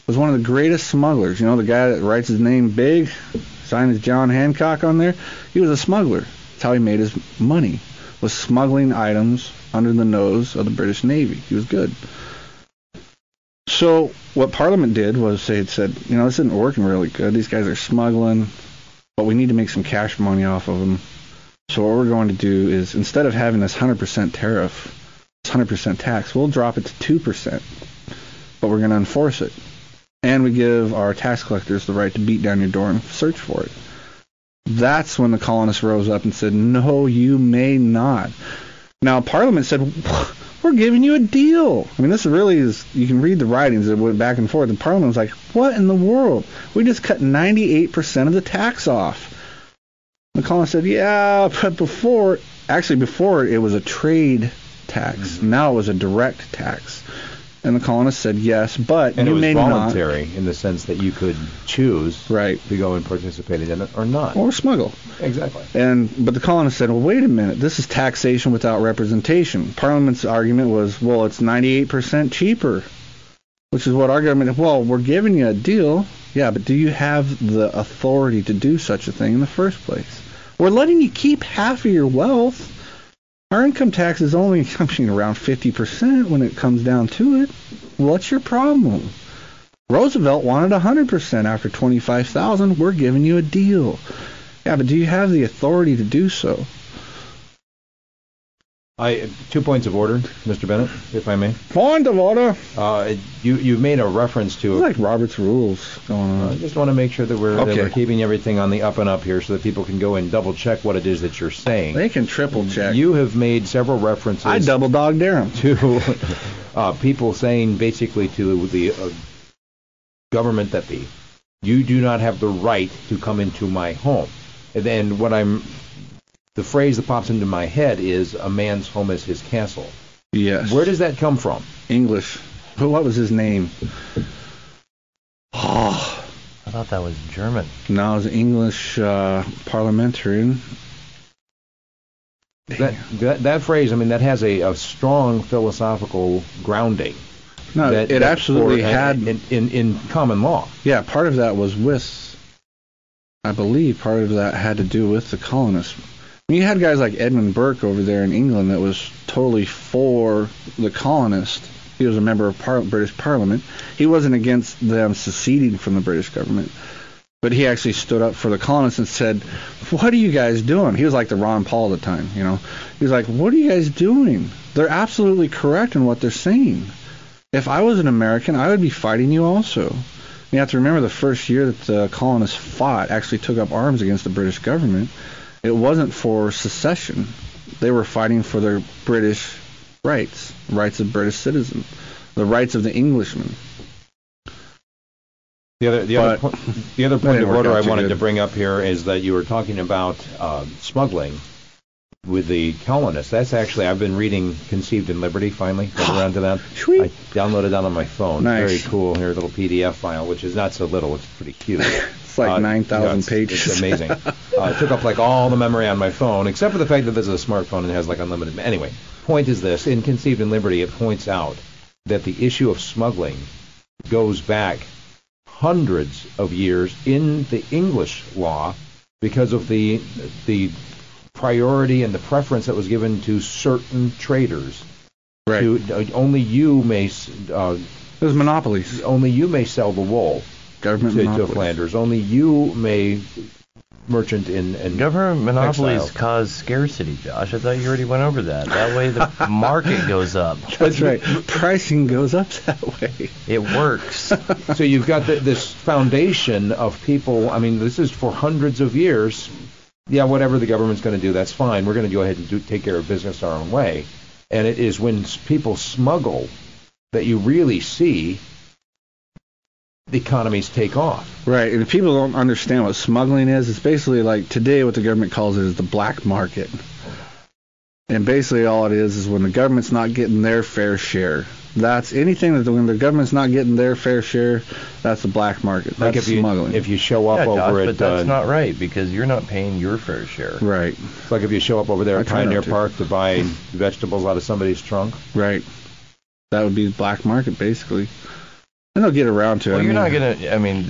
was one of the greatest smugglers. You know, the guy that writes his name big, signed as John Hancock on there. He was a smuggler. That's how he made his money, was smuggling items under the nose of the British Navy. He was good. So what Parliament did was they had said, this isn't working really good. These guys are smuggling, but we need to make some cash money off of them. So what we're going to do is, instead of having this 100% tariff, 100% tax, we'll drop it to 2%, but we're going to enforce it. And we give our tax collectors the right to beat down your door and search for it. That's when the colonists rose up and said, no, you may not. Now, Parliament said, we're giving you a deal. I mean, this really is, you can read the writings that went back and forth, and Parliament was like, what in the world? We just cut 98% of the tax off. The colonists said, yeah, but before it was a trade tax. Mm-hmm. Now it was a direct tax. And the colonists said, yes, but you may not. And it was voluntary in the sense that you could choose to go and participate in it or not. Or smuggle. Exactly. But the colonists said, well, wait a minute. This is taxation without representation. Parliament's argument was, well, it's 98% cheaper, which is what our government, well, we're giving you a deal. Yeah, but do you have the authority to do such a thing in the first place? We're letting you keep half of your wealth. Our income tax is only something around 50% when it comes down to it. What's your problem? Roosevelt wanted 100% after 25,000. We're giving you a deal. Yeah, but do you have the authority to do so? 2 points of order, Mr. Bennett, if I may. Point of order. You made a reference to... It's like Robert's Rules going on. I just want to make sure that we're keeping everything on the up and up here so that people can go and double-check what it is that you're saying. They can triple-check. You have made several references... I double-dog dare them. ...to people saying basically to the government that you do not have the right to come into my home. And then what I'm... The phrase that pops into my head is, a man's home is his castle. Yes. Where does that come from? English. What was his name? Oh. I thought that was German. No, it was an English parliamentarian. That phrase, I mean, that has a strong philosophical grounding. No, that, it that absolutely for, had in common law. Yeah, part of that was with, I believe, part of that had to do with the colonists. I mean, you had guys like Edmund Burke over there in England that was totally for the colonists. He was a member of British Parliament. He wasn't against them seceding from the British government, but he actually stood up for the colonists and said, "What are you guys doing?" He was like the Ron Paul at the time, you know. He was like, "What are you guys doing? They're absolutely correct in what they're saying. If I was an American, I would be fighting you also." You have to remember the first year that the colonists fought, actually took up arms against the British government, it wasn't for secession. They were fighting for their British rights, rights of British citizens, the rights of the Englishman. The other point of order I wanted to bring up here is that you were talking about smuggling with the colonists. That's actually, I've been reading Conceived in Liberty, finally, got around to that. I downloaded that on my phone. Nice. Very cool here, a little PDF file, which is not so little, it's pretty huge. It's like 9,000 pages. It's amazing. It took up like all the memory on my phone, except for the fact that this is a smartphone and it has like unlimited. Anyway, point is this, in Conceived in Liberty, it points out that the issue of smuggling goes back hundreds of years in the English law because of the priority and the preference that was given to certain traders. Right. Only you may. Those monopolies. Only you may sell the wool. Government monopolies. To Flanders. Only you may merchant in government monopolies textiles. Cause scarcity, Josh. I thought you already went over that. That way the market goes up. That's right. Pricing goes up that way. It works. So you've got this foundation of people. I mean, this is for hundreds of years. Yeah, whatever the government's going to do, that's fine. We're going to go ahead and take care of business our own way. And it is when people smuggle that you really see the economies take off. Right, and if people don't understand what smuggling is, it's basically like today what the government calls it is the black market. And basically all it is when the government's not getting their fair share. That's anything that when the government's not getting their fair share, that's the black market. That's like smuggling. If you show up over at... But that's not right, because you're not paying your fair share. Right. It's like if you show up over there at Pioneer Park to buy vegetables out of somebody's trunk. Right. That would be the black market, basically. And they'll get around to it. Well, you're not going to... I mean,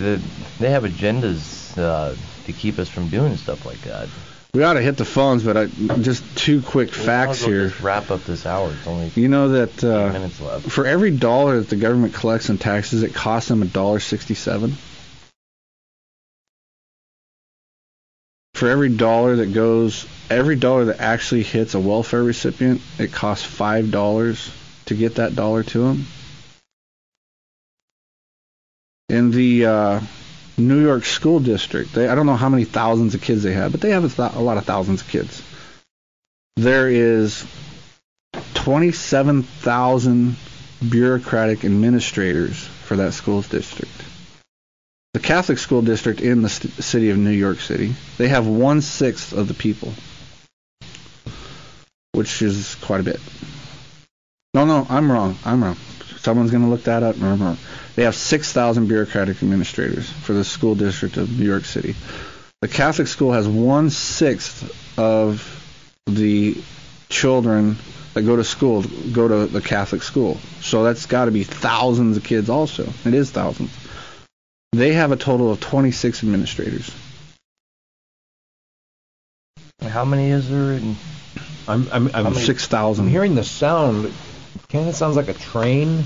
they have agendas to keep us from doing stuff like that. We ought to hit the phones, but just two quick facts here. Just wrap up this hour. It's only that 8 minutes left. For every dollar that the government collects in taxes, it costs them $1.67. For every dollar that actually hits a welfare recipient, it costs $5 to get that dollar to them. In the New York school district, I don't know how many thousands of kids they have, but they have a lot of thousands of kids. There is 27,000 bureaucratic administrators for that school district. The Catholic school district in the city of New York City, they have 1/6 of the people, which is quite a bit. No, I'm wrong. Someone's going to look that up. No. They have 6,000 bureaucratic administrators for the school district of New York City. The Catholic school has 1/6 of the children that go to school go to the Catholic school. So that's got to be thousands of kids also. It is thousands. They have a total of 26 administrators. How many is there? I'm 6,000. I'm hearing the sound. Kind of sounds like a train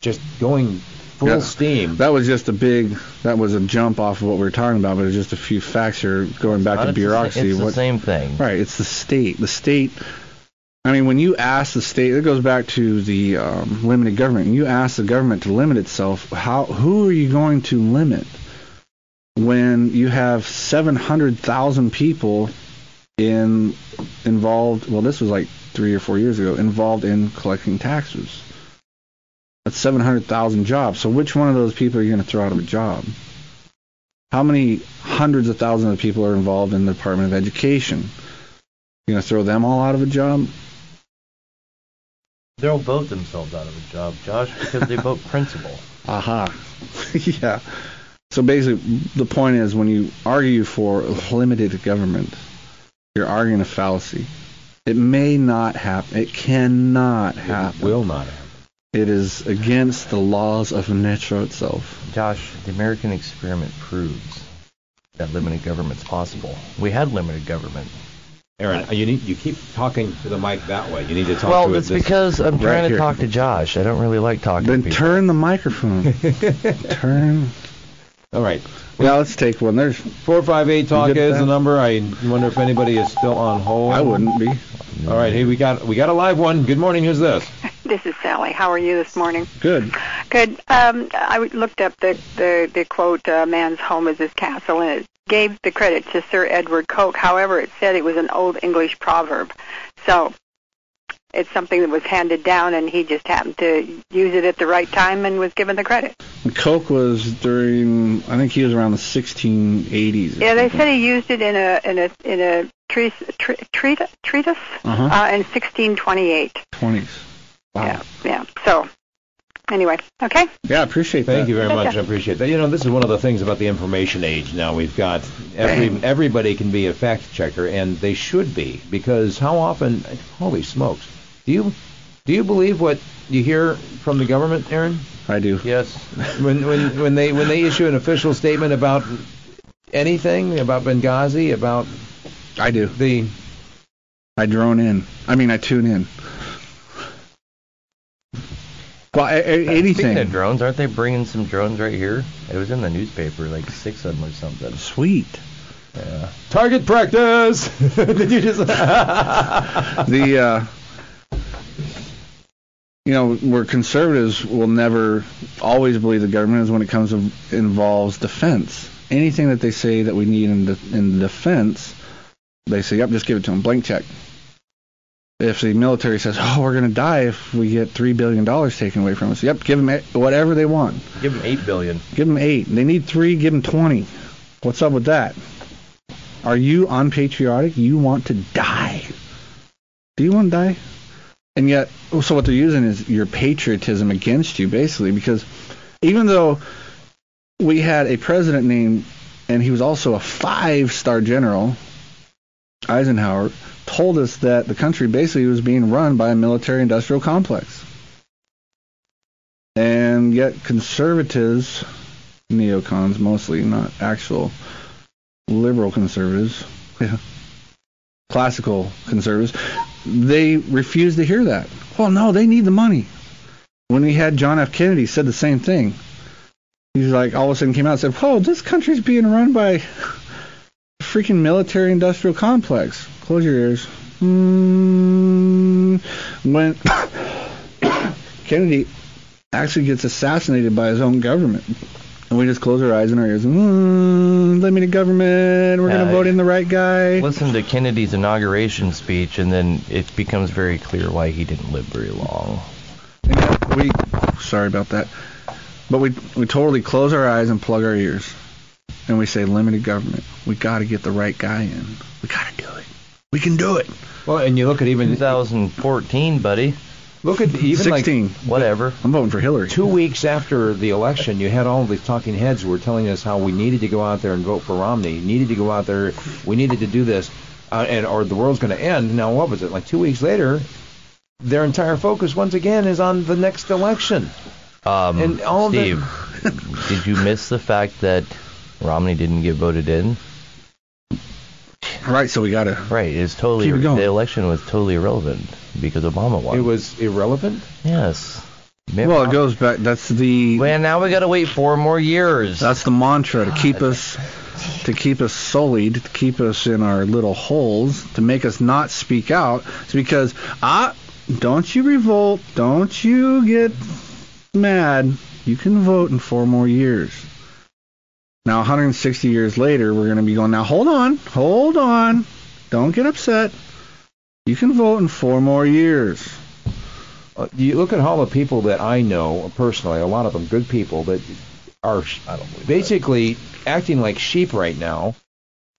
just going full steam. That was a jump off of what we were talking about, but it's just a few facts here going back to bureaucracy. It's the same thing. Right, it's the state. The state, I mean, when you ask the state, it goes back to the limited government. When you ask the government to limit itself, who are you going to limit when you have 700,000 people involved? Well, this was like 3 or 4 years ago, involved in collecting taxes. That's 700,000 jobs. So which one of those people are you going to throw out of a job? How many hundreds of thousands of people are involved in the Department of Education? You're going to throw them all out of a job? They'll vote themselves out of a job, Josh, because they vote principle. Aha. Yeah. So basically, the point is, when you argue for limited government, you're arguing a fallacy. It may not happen. It cannot happen. It will not happen. It is against the laws of nature itself. Josh, the American experiment proves that limited government's possible. We had limited government. Aaron, you keep talking to the mic that way. You need to talk to it. Well, it's because I'm trying to talk to Josh. I don't really like talking to people. Then turn the microphone. All right. Now let's take one. There's 458 talk is the number. I wonder if anybody is still on hold. I wouldn't be. All right. Hey, we got a live one. Good morning. Who's this? This is Sally. How are you this morning? Good. Good. I looked up the quote, man's home is his castle, and it gave the credit to Sir Edward Coke. However, it said it was an old English proverb. So it's something that was handed down, and he just happened to use it at the right time and was given the credit. And Coke was during, I think he was around the 1680s. Yeah, they said he used it in a treatise in 1628. 20s. Wow. Yeah. So, anyway, okay. Yeah, I appreciate that. Thank you very much. I appreciate that. You know, this is one of the things about the information age. Now we've got everybody can be a fact checker, and they should be, because how often? Holy smokes! Do you believe what you hear from the government, Aaron? I do. Yes. When they issue an official statement about anything, about Benghazi, about I drone in. I mean, I tune in. Well, anything. Speaking of drones, aren't they bringing some drones right here? It was in the newspaper, like 6 of them or something. Sweet. Yeah. Target practice! Did you just... You know, where conservatives will never always believe the government is when it comes to involves defense. Anything that they say that we need in defense, they say, yep, just give it to them, blank check. If the military says, oh, we're going to die if we get $3 billion taken away from us. Yep, give them whatever they want. Give them $8 billion. Give them 8. They need 3, give them 20. What's up with that? Are you unpatriotic? You want to die. Do you want to die? And yet, so what they're using is your patriotism against you, basically, because even though we had a president named, and he was also a 5-star general, Eisenhower, told us that the country basically was being run by a military-industrial complex. And yet conservatives, neocons mostly, not actual liberal conservatives, classical conservatives, they refused to hear that. Well, no, they need the money. When we had John F. Kennedy, said the same thing. He's like, all of a sudden came out and said, whoa, this country's being run by... freaking military industrial complex. Close your ears. When Kennedy actually gets assassinated by his own government, and we just close our eyes and our ears. Let me to government. We're going to vote in the right guy. Listen to Kennedy's inauguration speech, and then it becomes very clear why he didn't live very long. Sorry about that, but we totally close our eyes and plug our ears. And we say limited government. We got to get the right guy in. We got to do it. We can do it. Well, and you look at even 2014, buddy. Look at even 16, like, whatever. I'm voting for Hillary. 2 weeks after the election, you had all these talking heads who were telling us how we needed to go out there and vote for Romney. Needed to go out there. We needed to do this, and or the world's going to end. Now, what was it? Like 2 weeks later, their entire focus once again is on the next election. And all Steve, did you miss the fact that Romney didn't get voted in? Right, so we got to... Right, it's totally... The election was totally irrelevant because Obama won. It was irrelevant? Yes. Well, it goes back... That's the... Well, now we got to wait 4 more years. That's the mantra to keep us... To keep us sullied, to keep us in our little holes, to make us not speak out. It's because, don't you revolt, don't you get mad. You can vote in 4 more years. Now, 160 years later, we're going to be going, now, hold on. Don't get upset. You can vote in 4 more years. You look at all the people that I know personally, a lot of them good people, that are basically acting like sheep right now.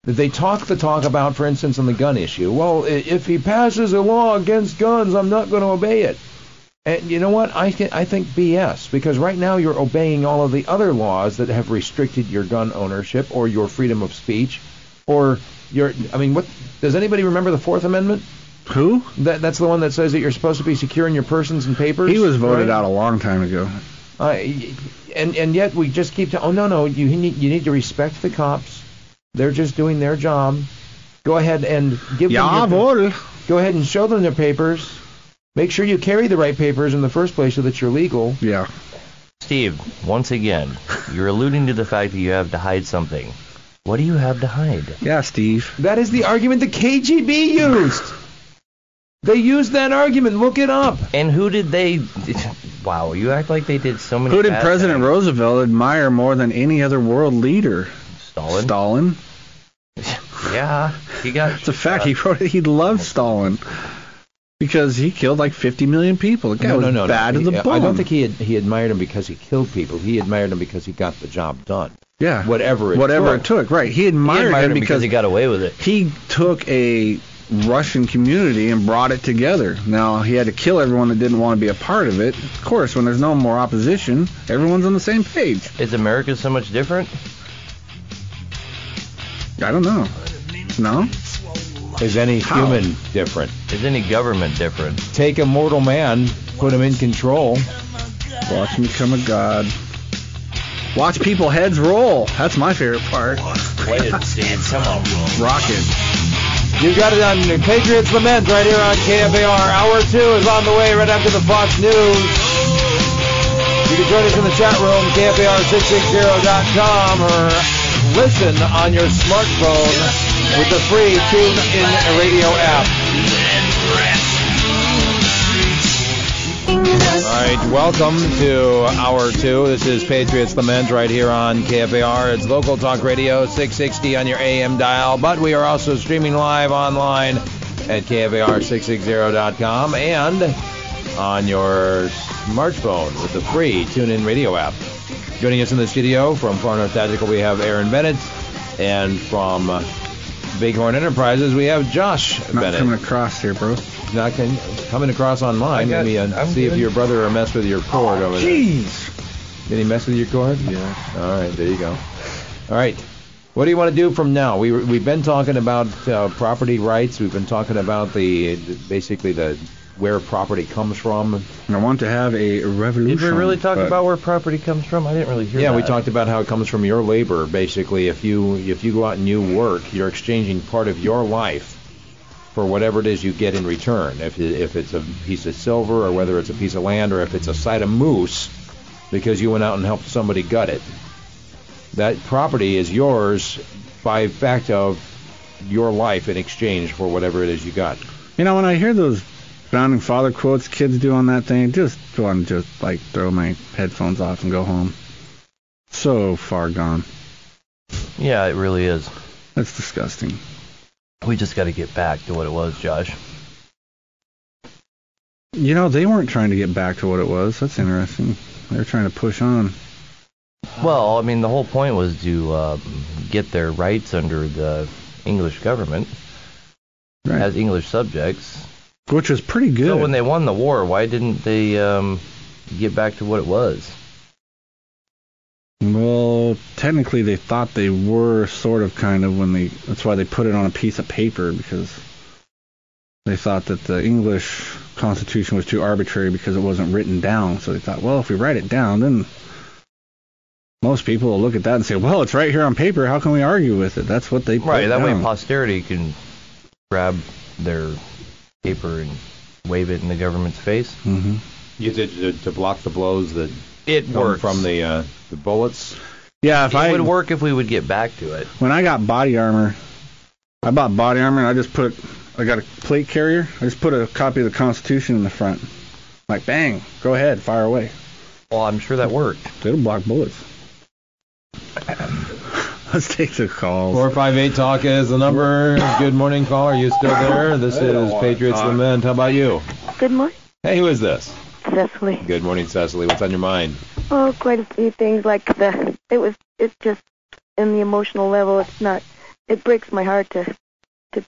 They talk the talk about, for instance, on the gun issue. Well, if he passes a law against guns, I'm not going to obey it. And you know what? I think BS, because right now you're obeying all of the other laws that have restricted your gun ownership or your freedom of speech or your... I mean, what... Does anybody remember the 4th Amendment? Who? That's the one that says that you're supposed to be securing your persons and papers. He was voted out a long time ago. And yet we just keep telling, you need to respect the cops. They're just doing their job. Go ahead and give them your, go ahead and show them their papers. Make sure you carry the right papers in the first place so that you're legal. Yeah. Steve, once again, you're alluding to the fact that you have to hide something. What do you have to hide? Yeah, Steve. That is the argument the KGB used. They used that argument. Look it up. And who did they... Wow, you act like they did so many... Who did President Roosevelt admire more than any other world leader? Stalin. Yeah, he got... It's a fact. He wrote it. He loved Stalin. Because he killed like 50 million people. The guy was bad in the bone. I don't think he admired him because he killed people. He admired him because he got the job done. Yeah. Whatever it took. Right. He admired him because he got away with it. He took a Russian community and brought it together. Now, he had to kill everyone that didn't want to be a part of it. Of course, when there's no more opposition, everyone's on the same page. Is America so much different? I don't know. No? Is any human different? Is any government different? Take a mortal man, put him in control. Watch him become a god. Watch people heads roll. That's my favorite part. Play it, Steve. Come on, roll. Rock it. You got it on Patriot's Lament right here on KFAR. Hour 2 is on the way right after the Fox News. You can join us in the chat room, KFAR660.com, or listen on your smartphone with the free TuneIn radio app. Alright, welcome to Hour 2. This is Patriot's Lament right here on KFAR. It's local talk radio, 660 on your AM dial, but we are also streaming live online at KFAR660.com and on your smartphone with the free TuneIn radio app. Joining us in the studio from Far North Tactical, we have Aaron Bennett, and from Bighorn Enterprises, we have Josh Bennett. Not coming across here, bro. Not coming across online. Let me see if your brother messed with your cord over there. Jeez. Did he mess with your cord? Yeah. All right, there you go. All right, what do you want to do from now? We've been talking about property rights. We've been talking about basically where property comes from. I want to have a revolution. Did we really talk about where property comes from? I didn't really hear that. Yeah, we talked about how it comes from your labor, basically. If you go out and you work, you're exchanging part of your life for whatever it is you get in return. If it's a piece of silver, or whether it's a piece of land, or if it's a side of moose, because you went out and helped somebody gut it. That property is yours by fact of your life in exchange for whatever it is you got. You know, when I hear those Founding Father quotes kids do on that thing, just want to like throw my headphones off and go home. So far gone. Yeah, it really is. That's disgusting. We just got to get back to what it was, Josh. You know, they weren't trying to get back to what it was. That's interesting. They were trying to push on. Well, I mean, the whole point was to get their rights under the English government as English subjects. Which was pretty good. So when they won the war, why didn't they get back to what it was? Well, technically they thought they were sort of kind of that's why they put it on a piece of paper, because they thought that the English Constitution was too arbitrary because it wasn't written down. So they thought, well, if we write it down, then most people will look at that and say, well, it's right here on paper. How can we argue with it? That's what they put down. Right, that way posterity can grab their paper and wave it in the government's face. Mm-hmm. Use it to block the blows that come from the bullets. Yeah, it would work if we would get back to it. When I got body armor, I bought body armor and I got a plate carrier. I just put a copy of the Constitution in the front. Like, bang, go ahead, fire away. Well, I'm sure that worked. It'll block bullets. Let's take the calls. 458-TALK is the number. Good morning, caller. Are you still there? This is Patriots Lament. How about you? Good morning. Hey, who is this? Cecily. Good morning, Cecily. What's on your mind? Oh, quite a few things. Like it's just in the emotional level. It breaks my heart to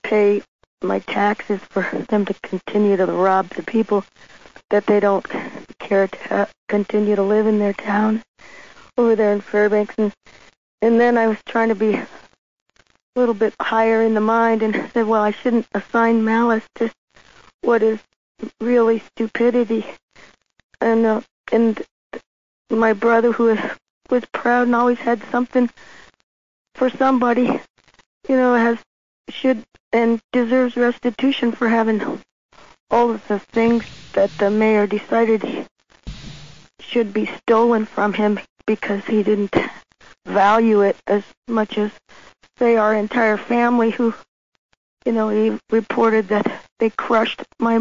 pay my taxes for them to continue to rob the people that they don't care to continue to live in their town over there in Fairbanks. And then I was trying to be a little bit higher in the mind and said, well, I shouldn't assign malice to what is really stupidity. And my brother, who was proud and always had something for somebody, you know, should and deserves restitution for having all of the things that the mayor decided should be stolen from him because he didn't value it as much as, say, our entire family, who, you know, he reported that they crushed my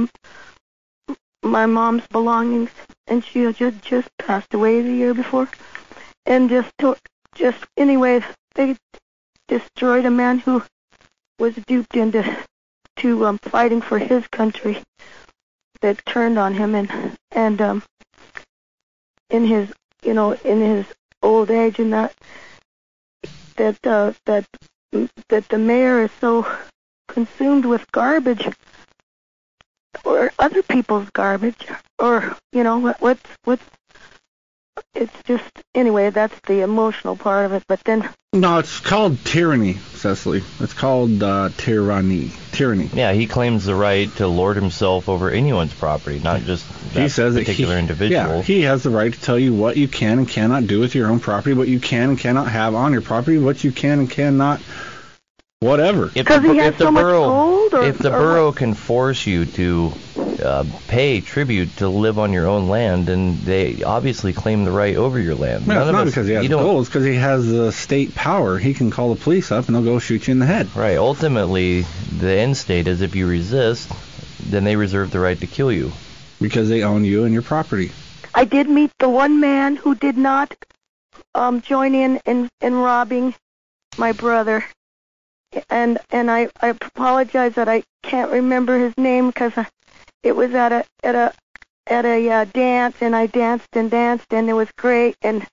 mom's belongings, and she had just passed away the year before. And anyway, they destroyed a man who was duped into fighting for his country. That turned on him, and in his old age, and that the mayor is so consumed with garbage, or other people's garbage, or, you know, it's just, anyway, that's the emotional part of it, but then... No, it's called tyranny, Cecily. It's called tyranny. Yeah, he claims the right to lord himself over anyone's property, not just that particular individual. Yeah, he has the right to tell you what you can and cannot do with your own property, what you can and cannot have on your property, what you can and cannot... Whatever. Because he has so much gold? If the borough can force you to pay tribute to live on your own land, then they obviously claim the right over your land. No, it's not because he has gold. It's because he has the state power. He can call the police up and they'll go shoot you in the head. Right. Ultimately, the end state is if you resist, then they reserve the right to kill you. Because they own you and your property. I did meet the one man who did not join in robbing my brother. And I apologize that I can't remember his name, because it was at a dance, and I danced, and it was great, and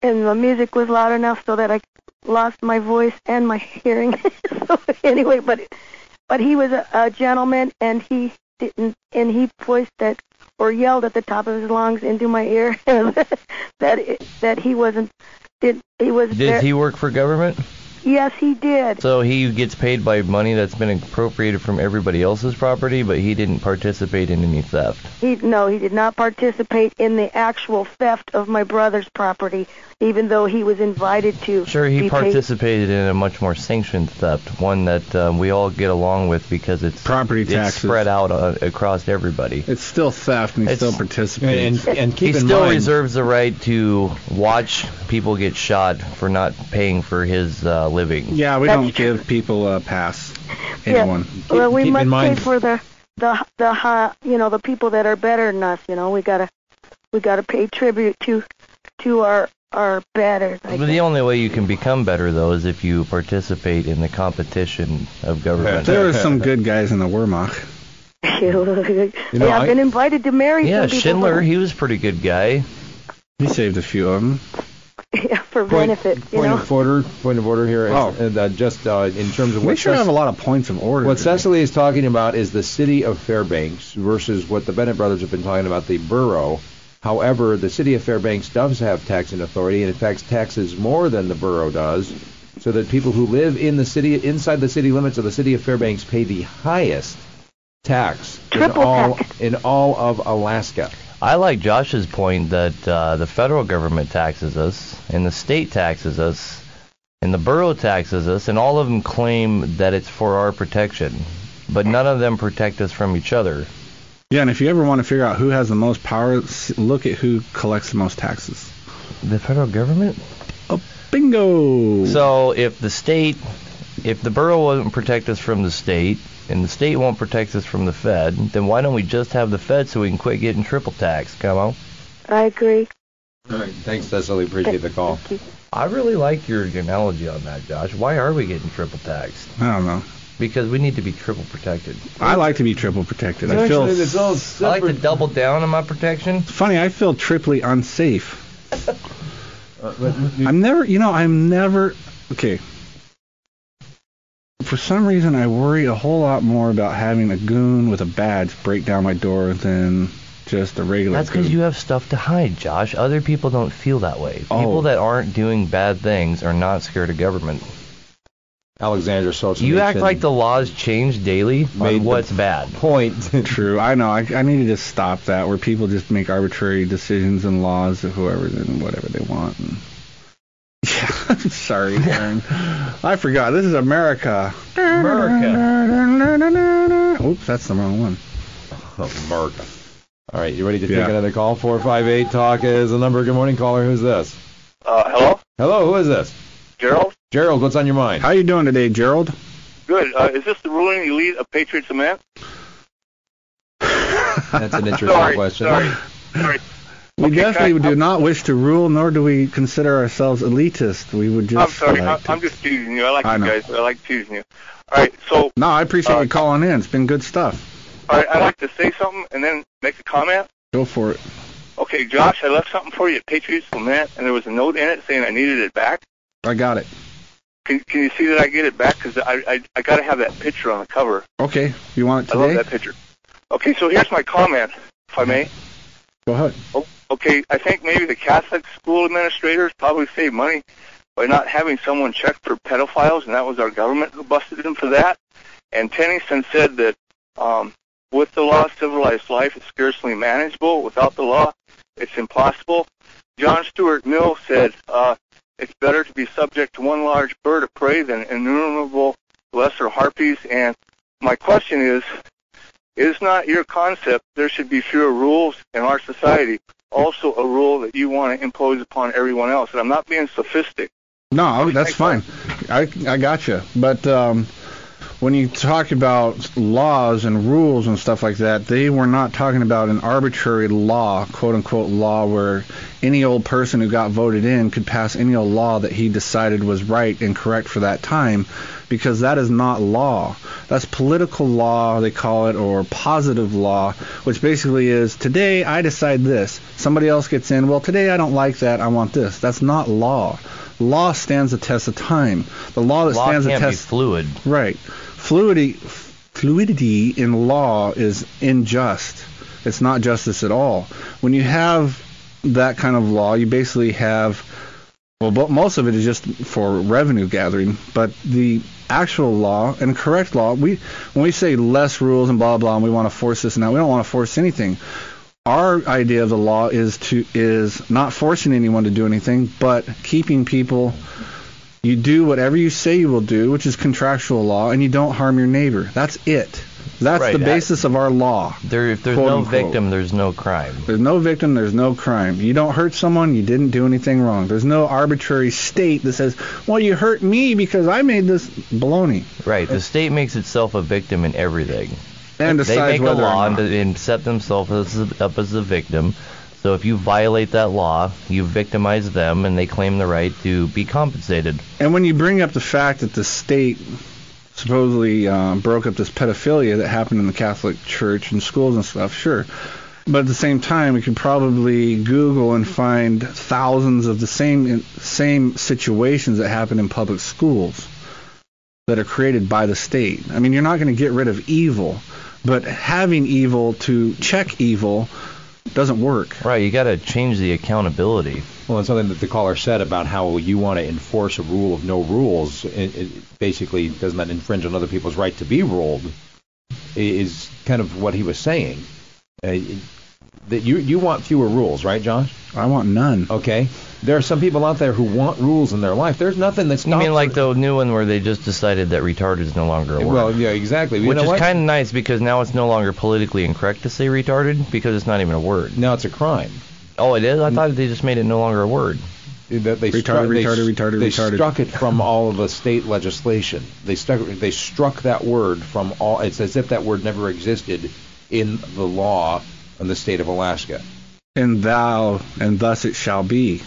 the music was loud enough so that I lost my voice and my hearing. So anyway, but he was a gentleman, and he voiced that, or yelled at the top of his lungs into my ear that he wasn't. Did he work for government? Yes, he did. So he gets paid by money that's been appropriated from everybody else's property, but he didn't participate in any theft. He did not participate in the actual theft of my brother's property, even though he was invited to. Sure, he participated in a much more sanctioned theft, one that we all get along with because it's property taxes. It's spread out across everybody. It's still theft, and he still participates. And keep in mind, he still reserves the right to watch people get shot for not paying for his living. Yeah, we don't give people a pass. Anyone. Yeah. Well, we must pay for the people that are better than us. You know, we gotta pay tribute to our better. But the only way you can become better, though, is if you participate in the competition of government. There are some good guys in the Wehrmacht. I've been invited to marry some people. Yeah, Schindler, he was a pretty good guy. He saved a few of them. Yeah, for benefit. Point of order here. In terms of what we sure have a lot of points of order. What Cecily is talking about is the city of Fairbanks versus what the Bennett brothers have been talking about, the borough. However, the city of Fairbanks does have taxing authority, and in fact taxes more than the borough does, so that people who live in the city, inside the city limits of the city of Fairbanks, pay the highest tax in all of Alaska. I like Josh's point that the federal government taxes us, and the state taxes us, and the borough taxes us, and all of them claim that it's for our protection, but none of them protect us from each other. Yeah, and if you ever want to figure out who has the most power, look at who collects the most taxes. The federal government? Oh, bingo! So if the borough won't protect us from the state, and the state won't protect us from the Fed, then why don't we just have the Fed so we can quit getting triple taxed? Come on. I agree. All right. Thanks, Cecily. Appreciate the call. I really like your analogy on that, Josh. Why are we getting triple taxed? I don't know. Because we need to be triple protected. I like to be triple protected. I feel. I like to double down on my protection. It's funny. I feel triply unsafe. I'm never. Okay. For some reason, I worry a whole lot more about having a goon with a badge break down my door than just a regular goon. That's because you have stuff to hide, Josh. Other people don't feel that way. People that aren't doing bad things are not scared of government. Alexander Solzhenitsyn. You act like the laws change daily on what's bad. Point. True. I know. I need to just stop that, where people just make arbitrary decisions and laws to whoever and whatever they want. And... yeah. I'm sorry, Aaron. I forgot. This is America. America. Oops, that's the wrong one. America. All right, you ready to take another call? 458-TALK is the number. Good morning, caller. Who's this? Hello? Hello, who is this? Gerald. Gerald, what's on your mind? How are you doing today, Gerald? Good. Is this the ruling elite of Patriot's Lament? That's an interesting question. Sorry. We definitely do not wish to rule, nor do we consider ourselves elitist. We would just... I'm just teasing you. I like you guys. I like teasing you. All right, so... No, I appreciate you calling in. It's been good stuff. All right, I'd like to say something and then make a comment. Go for it. Okay, Josh, I left something for you at Patriot's Lament, and there was a note in it saying I needed it back. I got it. Can you see that I get it back? Because I got to have that picture on the cover. Okay, you want it today? I love that picture. Okay, so here's my comment, if I may. Go ahead. Okay, I think maybe the Catholic school administrators probably saved money by not having someone check for pedophiles, and that was our government who busted them for that. And Tennyson said that... with the law, civilized life is scarcely manageable. Without the law, it's impossible. John Stuart Mill said, it's better to be subject to one large bird of prey than innumerable lesser harpies. And my question is not your concept there should be fewer rules in our society also a rule that you want to impose upon everyone else? And I'm not being sophistic. No, that's fine. I got you. But... when you talk about laws and rules and stuff like that, they were not talking about an arbitrary law, quote-unquote law, where any old person who got voted in could pass any old law that he decided was right and correct for that time, because that is not law. That's political law, they call it, or positive law, which basically is, today I decide this. Somebody else gets in, well, today I don't like that, I want this. That's not law. Law stands the test of time. The law that stands the test... Law can't be fluid. Right. Fluidity in law is unjust. It's not justice at all. When you have that kind of law, you basically have, well, but most of it is just for revenue gathering. But the actual law and correct law, when we say less rules and blah blah, and we want to force this and that, we don't want to force anything. Our idea of the law is not forcing anyone to do anything, but keeping people. You do whatever you say you will do, which is contractual law, and you don't harm your neighbor. That's it. That's right, the basis of our law. If there's no victim, there's no crime. There's no victim, there's no crime. You don't hurt someone, you didn't do anything wrong. There's no arbitrary state that says, well, you hurt me because I made this baloney. Right. The state makes itself a victim in everything. And decides whether they make a law and set themselves up as a victim. So if you violate that law, you victimize them, and they claim the right to be compensated. And when you bring up the fact that the state supposedly broke up this pedophilia that happened in the Catholic Church and schools and stuff, sure. But at the same time, we could probably Google and find thousands of the same situations that happen in public schools that are created by the state. I mean, you're not going to get rid of evil, but having evil to check evil... doesn't work. Right, you got to change the accountability. Well, and something that the caller said about how you want to enforce a rule of no rules, it basically doesn't that infringe on other people's right to be ruled, is kind of what he was saying. That you want fewer rules, right, Josh? I want none. Okay. There are some people out there who want rules in their life. There's nothing that's not... You mean like the new one where they just decided that retard is no longer a word? Well, yeah, exactly. Which is kind of nice because now it's no longer politically incorrect to say retarded because it's not even a word. Now it's a crime. Oh, it is? I thought they just made it no longer a word. They struck it from all of the state legislation. They struck that word from all... It's as if that word never existed in the law in the state of Alaska. And thus it shall be.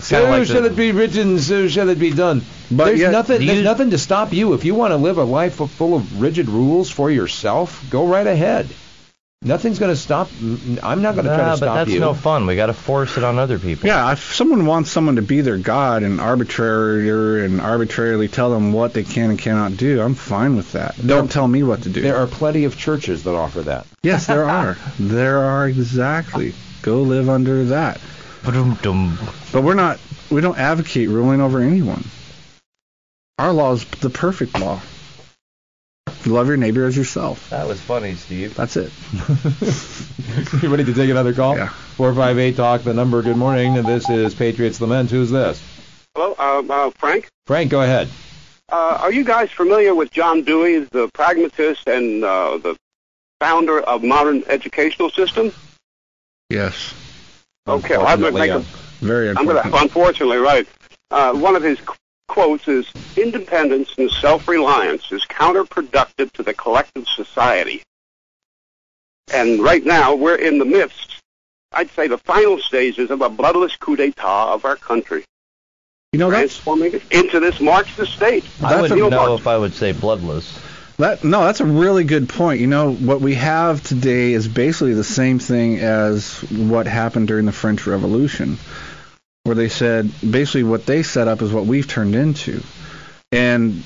So like shall it be written, so shall it be done. But there's nothing to stop you. If you want to live a life full of rigid rules for yourself, go right ahead. Nothing's going to stop. I'm not going to try to stop you. But that's no fun. We got to force it on other people. Yeah, if someone wants someone to be their god and arbitrarily tell them what they can and cannot do, I'm fine with that. Don't tell me what to do. There are plenty of churches that offer that. Yes, there are. Exactly. Go live under that. But we don't advocate ruling over anyone. Our law is the perfect law. You love your neighbor as yourself. That was funny, Steve. That's it. You ready to take another call? Yeah. 458-TALK, the number. Good morning. This is Patriot's Lament. Who's this? Hello, Frank. Frank, go ahead. Are you guys familiar with John Dewey, the pragmatist and the founder of modern educational system? Yes. Okay. Well, I'm going to make a very important. Unfortunately, right. One of his quotes is, independence and self-reliance is counterproductive to the collective society. And right now, we're in the midst, I'd say the final stages of a bloodless coup d'etat of our country. You know, transforming it into this Marxist state. I wouldn't know if I would say bloodless. No, that's a really good point. You know, what we have today is basically the same thing as what happened during the French Revolution, where they said, basically what they set up is what we've turned into. And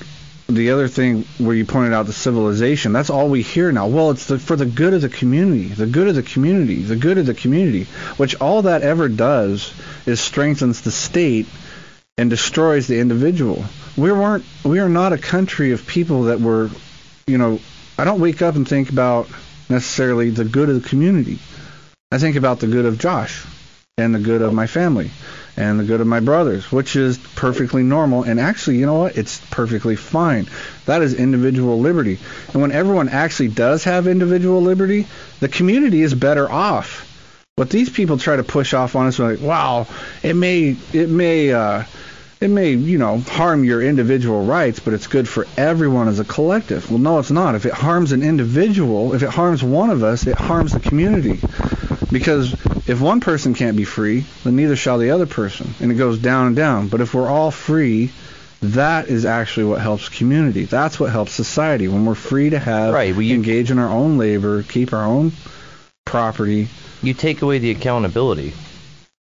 the other thing where you pointed out the civilization, that's all we hear now. Well, it's for the good of the community, the good of the community, the good of the community, which all that ever does is strengthens the state and destroys the individual. We are not a country of people that were, you know, I don't wake up and think about necessarily the good of the community. I think about the good of Josh and the good of my family and the good of my brothers, which is perfectly normal. And actually, you know what? It's perfectly fine. That is individual liberty. And when everyone actually does have individual liberty, the community is better off. What these people try to push off on us, like, wow, it may, you know, harm your individual rights, but it's good for everyone as a collective. Well, no, it's not. If it harms an individual, if it harms one of us, it harms the community. Because if one person can't be free, then neither shall the other person. And it goes down and down. But if we're all free, that is actually what helps community. That's what helps society. When we're free to have, right, we engage in our own labor, keep our own property. You take away the accountability.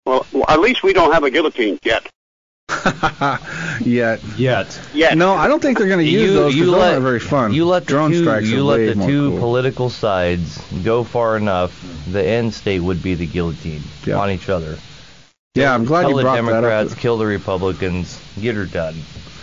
Well, at least we don't have a guillotine yet. Yet. No, I don't think they're going to use those because they're not very fun. You let the two political sides go far enough, the end state would be the guillotine on each other. Yeah, I'm glad you brought that up. Kill the Democrats, kill the Republicans, get her done.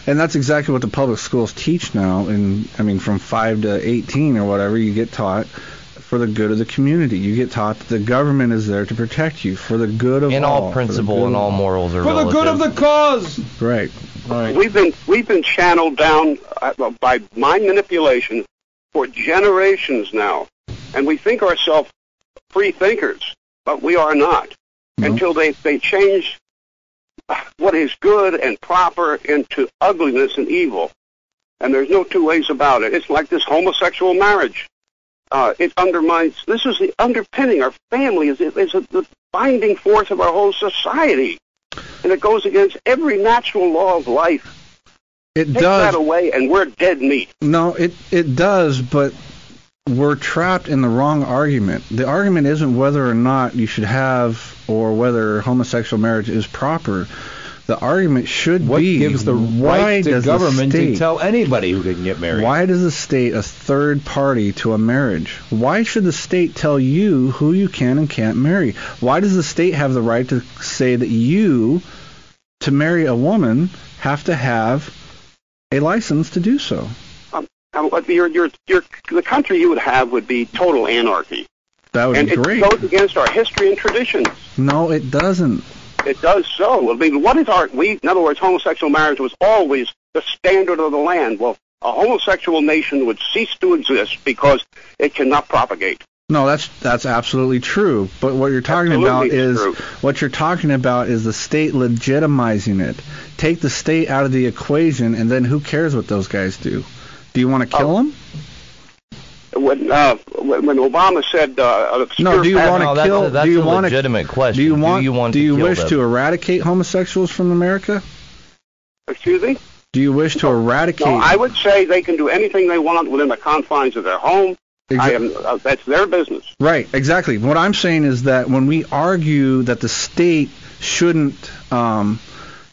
And that's exactly what the public schools teach now. And I mean, from 5 to 18 or whatever, you get taught for the good of the community. You get taught that the government is there to protect you for the good of all. And all principle and all morals are relative. For the good of the cause! Right. Right. We've been channeled down by mind manipulation for generations now. And we think ourselves free thinkers, but we are not. Mm-hmm. Until they change what is good and proper into ugliness and evil. And there's no two ways about it. It's like this homosexual marriage. It undermines. This is the underpinning. Our family is the binding force of our whole society, and it goes against every natural law of life. It does. Take that away, and we're dead meat. No, it does, but we're trapped in the wrong argument. The argument isn't whether or not you should have, or whether homosexual marriage is proper. The argument should be, what gives the right to government to tell anybody who can get married? Why does the state, a third party to a marriage, why should the state tell you who you can and can't marry? Why does the state have the right to say that you, to marry a woman, have to have a license to do so? The country you would have would be total anarchy. That would be great. And it goes against our history and traditions. No, it doesn't. It does so. I mean, what is in other words, homosexual marriage was always the standard of the land. Well, a homosexual nation would cease to exist because it cannot propagate. No, that's absolutely true. But what you're talking about is the state legitimizing it. Take the state out of the equation, and then who cares what those guys do? Do you want to kill them? When Obama said, "No, do you want to kill?" That's a legitimate question. Do you wish to eradicate homosexuals from America? Excuse me. Do you wish to eradicate? No, I would say they can do anything they want within the confines of their home. Exactly. That's their business. Right. Exactly. What I'm saying is that when we argue that the state shouldn't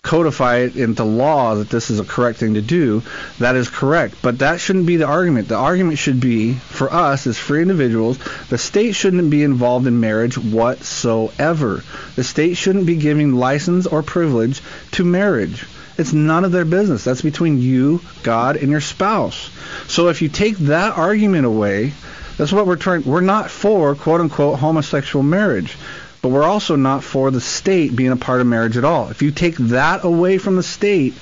codify it into law that this is a correct thing to do, that is correct. But that shouldn't be the argument. The argument should be, for us as free individuals, the state shouldn't be involved in marriage whatsoever. The state shouldn't be giving license or privilege to marriage. It's none of their business. That's between you, God, and your spouse. So if you take that argument away, that's what we're trying. We're not for, quote unquote, homosexual marriage. But we're also not for the state being a part of marriage at all. If you take that away from the state,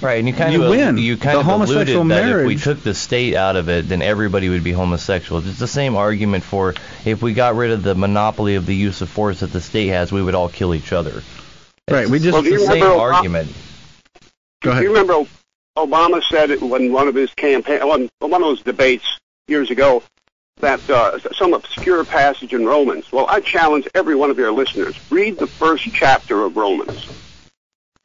right, and you win. You kind of alluded that marriage, if we took the state out of it, then everybody would be homosexual. It's the same argument for if we got rid of the monopoly of the use of force that the state has, we would all kill each other. Right, we just the same argument. Go ahead. Do you remember Obama said it when one of his campaign, one of those debates years ago, that some obscure passage in Romans? Well, I challenge every one of your listeners, read the first chapter of Romans.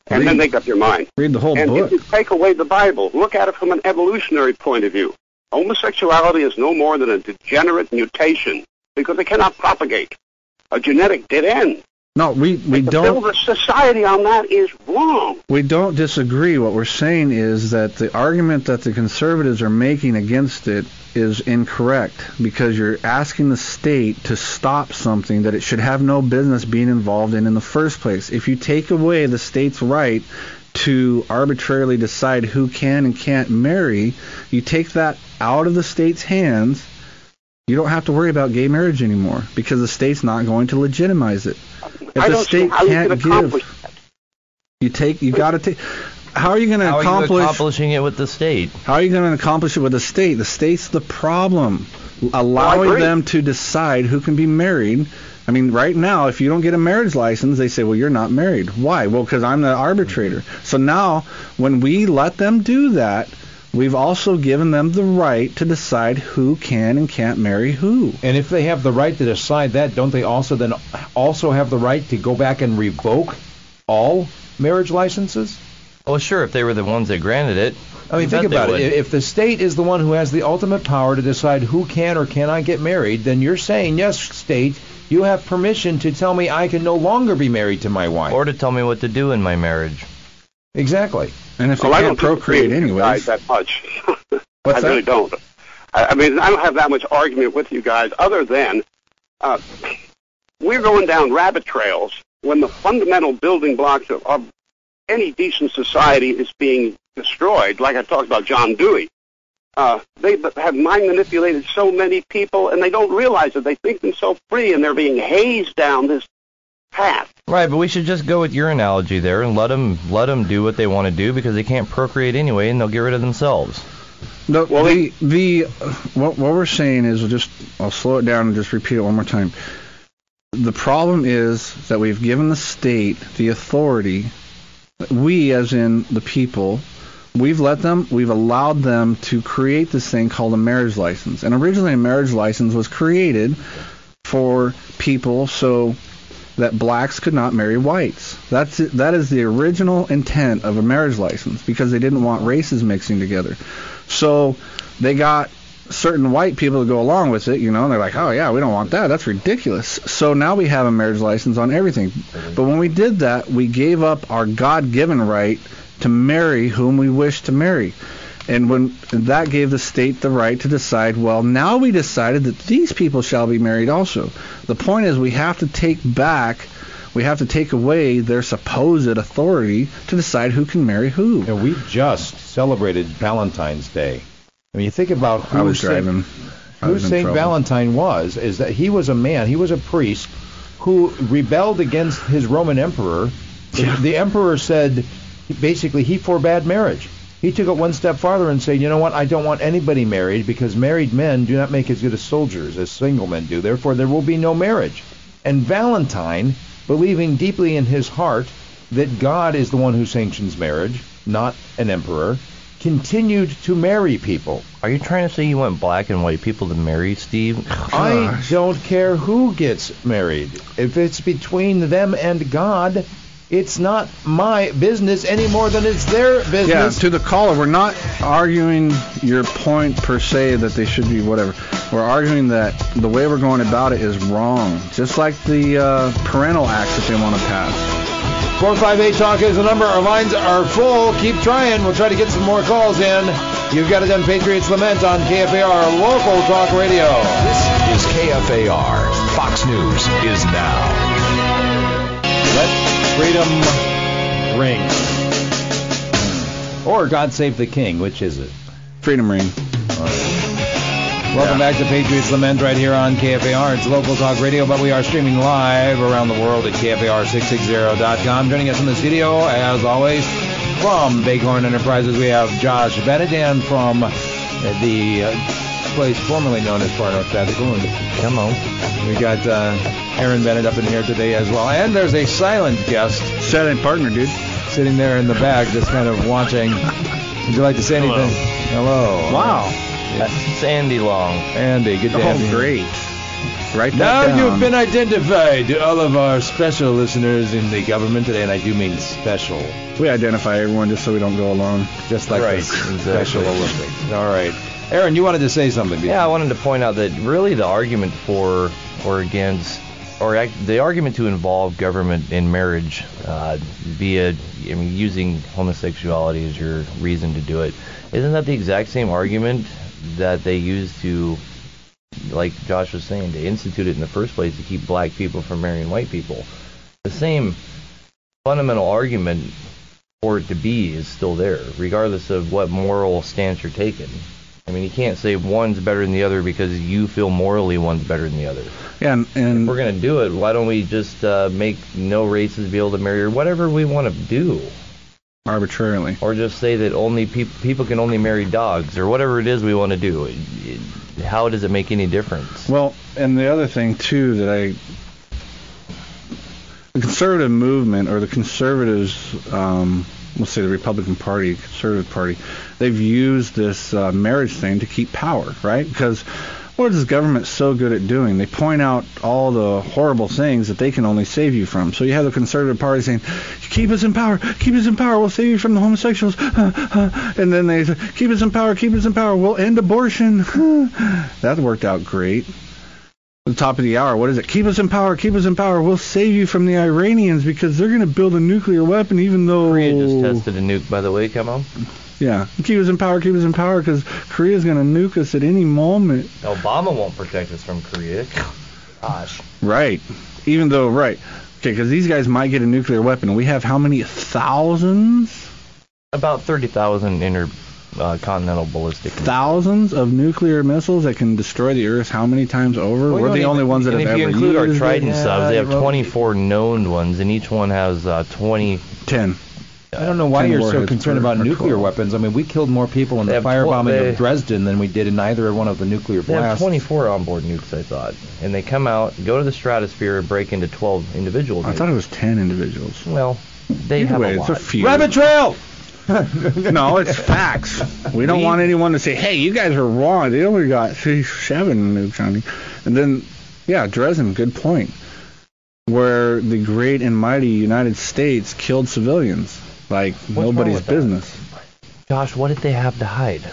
And then make up your mind. Read the whole book. And if you take away the Bible, look at it from an evolutionary point of view. Homosexuality is no more than a degenerate mutation because it cannot propagate. A genetic dead end. No, we don't. To build a society on that is wrong. We don't disagree. What we're saying is that the argument that the conservatives are making against it is incorrect because you're asking the state to stop something that it should have no business being involved in the first place. If you take away the state's right to arbitrarily decide who can and can't marry, you take that out of the state's hands, you don't have to worry about gay marriage anymore because the state's not going to legitimize it. If I the state can't give, that. You got to take. How are you going to accomplish? How are you accomplishing it with the state? How are you going to accomplish it with the state? The state's the problem. Allowing them to decide who can be married. I mean, right now, if you don't get a marriage license, they say, well, you're not married. Why? Well, because I'm the arbitrator. So now, when we let them do that, we've also given them the right to decide who can and can't marry who. And if they have the right to decide that, don't they also then also have the right to go back and revoke all marriage licenses? Well, sure, if they were the ones that granted it. I mean, think about it. If the state is the one who has the ultimate power to decide who can or cannot get married, then you're saying, yes, state, you have permission to tell me I can no longer be married to my wife. Or to tell me what to do in my marriage. Exactly. And if I don't procreate anyway, that much. Really don't. I mean, I don't have that much argument with you guys, other than we're going down rabbit trails when the fundamental building blocks of any decent society is being destroyed. Like I talked about John Dewey, they have mind manipulated so many people, and they don't realize it. They think them so free, and they're being hazed down this path. Right, but we should just go with your analogy there and let them do what they want to do because they can't procreate anyway, and they'll get rid of themselves. No, well, what we're saying is I'll slow it down and just repeat it one more time. The problem is that we've given the state the authority. We, as in the people, we've allowed them to create this thing called a marriage license. And originally, a marriage license was created for people so that blacks could not marry whites. That is the original intent of a marriage license, because they didn't want races mixing together. So they got certain white people to go along with it, and they're like, oh yeah, we don't want that. That's ridiculous. So now we have a marriage license on everything. But when we did that, we gave up our God-given right to marry whom we wish to marry. And that gave the state the right to decide, well, now we decided that these people shall be married also. The point is we have to take away their supposed authority to decide who can marry who. And we just celebrated Valentine's Day. I mean, you think about who Saint Valentine was, is that he was a man, he was a priest, who rebelled against his Roman emperor. Yeah. The emperor said, basically, he forbade marriage. He took it one step farther and said, you know what, I don't want anybody married because married men do not make as good as soldiers as single men do. Therefore, there will be no marriage. And Valentine, believing deeply in his heart that God is the one who sanctions marriage, not an emperor, continued to marry people. Are you trying to say you want black and white people to marry, Steve? Gosh. I don't care who gets married. If it's between them and God, it's not my business any more than it's their business. Yeah, to the caller, we're not arguing your point per se that they should be whatever. We're arguing that the way we're going about it is wrong, just like the parental acts that they want to pass. 458-TALK is the number. Our lines are full. Keep trying. We'll try to get some more calls in. You've got it on Patriot's Lament on KFAR Local Talk Radio. This is KFAR. Fox News is now. Let freedom rings. Or God Save the King, which is it? Freedom Ring. All right. Welcome back to Patriot's Lament right here on KFAR. It's local talk radio, but we are streaming live around the world at KFAR660.com. Joining us in the studio, as always, from Bighorn Enterprises, we have Josh Bennett, and from the place formerly known as Far North Tactical. Hello. We got Aaron Bennett up in here today as well. And there's a silent guest. Silent partner, dude. Sitting there in the back, just kind of watching. Would you like to say anything? Hello. Wow. That's Andy Long. Andy, good to have you. Oh, great. Right now down. You've been identified to all of our special listeners in the government today, and I do mean special. We identify everyone just so we don't go alone. Just like right. Exactly. Special Olympics. All right. Aaron, you wanted to say something. Yeah, I wanted to point out that really the argument for or against, or the argument to involve government in marriage using homosexuality as your reason to do it, isn't that the exact same argument that they use to, like Josh was saying, to institute it in the first place to keep black people from marrying white people? The same fundamental argument for it to be is still there, regardless of what moral stance you're taking. I mean, you can't say one's better than the other because you feel morally one's better than the other. Yeah, and if we're going to do it, why don't we just make no races be able to marry or whatever we want to do? Arbitrarily. Or just say that only people can only marry dogs or whatever it is we want to do. How does it make any difference? Well, and the other thing, too, that the conservative movement or the conservatives... let's say the Republican Party, Conservative Party, they've used this marriage thing to keep power, right? Because what is government so good at doing? They point out all the horrible things that they can only save you from. So you have the Conservative Party saying, keep us in power, we'll save you from the homosexuals. And then they say, keep us in power, we'll end abortion. That worked out great. At the top of the hour, what is it? Keep us in power, we'll save you from the Iranians because they're going to build a nuclear weapon even though... Korea just tested a nuke, by the way, come on. Yeah, keep us in power because Korea's going to nuke us at any moment. Obama won't protect us from Korea. Gosh. Right. Even though, right. Okay, because these guys might get a nuclear weapon. We have how many thousands? About 30,000 continental ballistic missiles. Thousands of nuclear missiles that can destroy the Earth how many times over? Well, we're the only ones that have ever used. And if you include our Trident subs, they have 24 known ones, and each one has 10. I don't know why you're so concerned about nuclear weapons. I mean, we killed more people in the firebombing of Dresden than we did in either one of the nuclear blasts. They have 24 onboard nukes, I thought. And they come out, go to the stratosphere, and break into 12 individual nukes. I thought it was 10 individuals. Well, they have a lot. It's a few. Rabbit trail! No, it's facts. We don't want anyone to say, hey, you guys are wrong. They only got 7 nukes on me. And then, yeah, Dresden, good point. Where the great and mighty United States killed civilians. Like, nobody's business. Josh, what did they have to hide?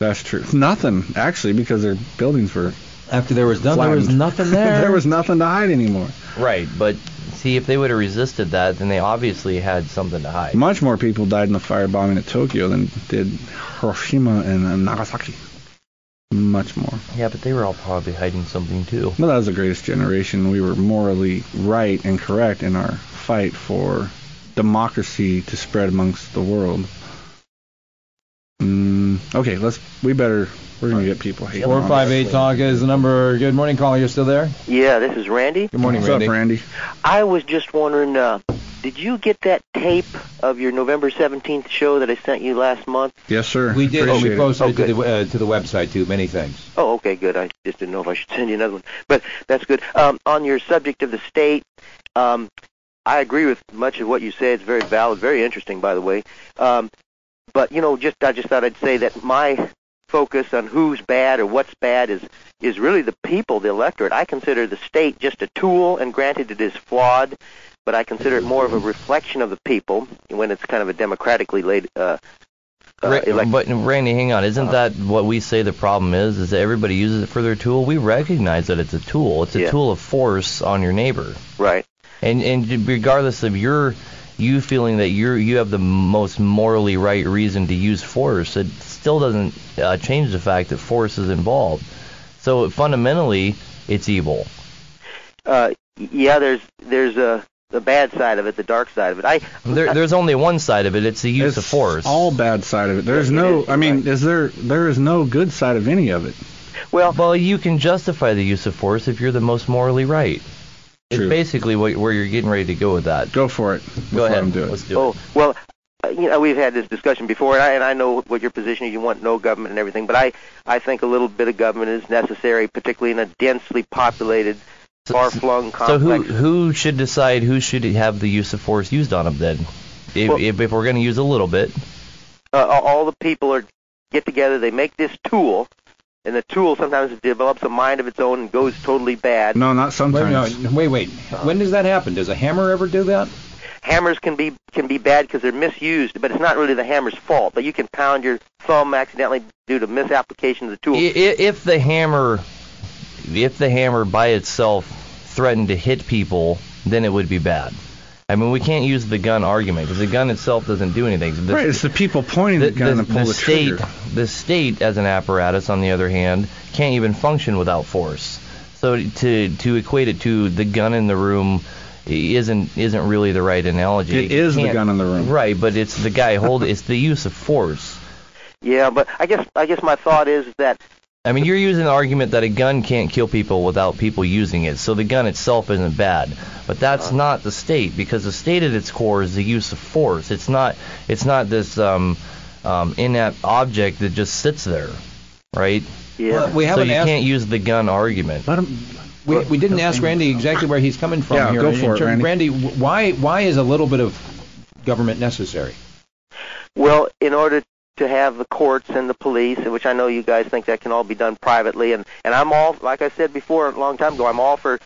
That's true. Nothing, actually, because their buildings were... After there was done, there was nothing there. There was nothing to hide anymore. Right, but... See, if they would have resisted that, then they obviously had something to hide. Much more people died in the firebombing at Tokyo than did Hiroshima and Nagasaki. Much more. Yeah, but they were all probably hiding something, too. Well, that was the Greatest Generation. We were morally right and correct in our fight for democracy to spread amongst the world. Okay, we're going to get people hating. 458 Talk is the number. Good morning, caller. You're still there? Yeah, this is Randy. Good morning, Randy. What's up, Randy? I was just wondering, did you get that tape of your November 17th show that I sent you last month? Yes, sir. We did. We posted it to the website, too. Many things. Oh, okay, good. I just didn't know if I should send you another one. But that's good. On your subject of the state, I agree with much of what you said. It's very valid, very interesting, by the way. But, you know, I just thought I'd say that my focus on who's bad or what's bad is really the people, the electorate. I consider the state just a tool, and granted it is flawed, but I consider it more of a reflection of the people when it's kind of a democratically laid election. But, Randy, hang on. Isn't that what we say the problem is that everybody uses it for their tool? We recognize that it's a tool. It's a tool of force on your neighbor. Right. And regardless of your... you feeling that you have the most morally right reason to use force, it still doesn't change the fact that force is involved. So fundamentally, it's evil. Yeah, there's a the bad side of it, the dark side of it. There's only one side of it. It's the use of force. All bad side of it. There's no. I mean, is there? There is no good side of any of it. Well, you can justify the use of force if you're the most morally right. True. It's basically where you're getting ready to go with that. Go for it. Go ahead. Let's do it. Well, you know, we've had this discussion before, and I know what your position is. You want no government and everything, but I think a little bit of government is necessary, particularly in a densely populated, far-flung complex. So who should decide who should have the use of force used on them then? If we're going to use a little bit, all the people get together. They make this tool. And the tool sometimes develops a mind of its own and goes totally bad. No, not sometimes. Wait. When does that happen? Does a hammer ever do that? Hammers can be bad because they're misused, but it's not really the hammer's fault. But you can pound your thumb accidentally due to misapplication of the tool. If the hammer by itself threatened to hit people, then it would be bad. I mean, we can't use the gun argument because the gun itself doesn't do anything. So it's the people pointing the gun and pull the trigger. The state, as an apparatus, on the other hand, can't even function without force. So to equate it to the gun in the room isn't really the right analogy. It is the gun in the room, right? But it's the guy holding. It's the use of force. Yeah, but I guess my thought is that. I mean, you're using the argument that a gun can't kill people without people using it, so the gun itself isn't bad. But that's not the state, because the state at its core is the use of force. It's not this inanimate object that just sits there, right? Yeah. Well, can't use the gun argument. We didn't ask Randy exactly where he's coming from here. Yeah, go for it, Randy. Randy, why is a little bit of government necessary? Well, in order to have the courts and the police, which I know you guys think that can all be done privately, and I'm all, like I said before a long time ago, I'm all for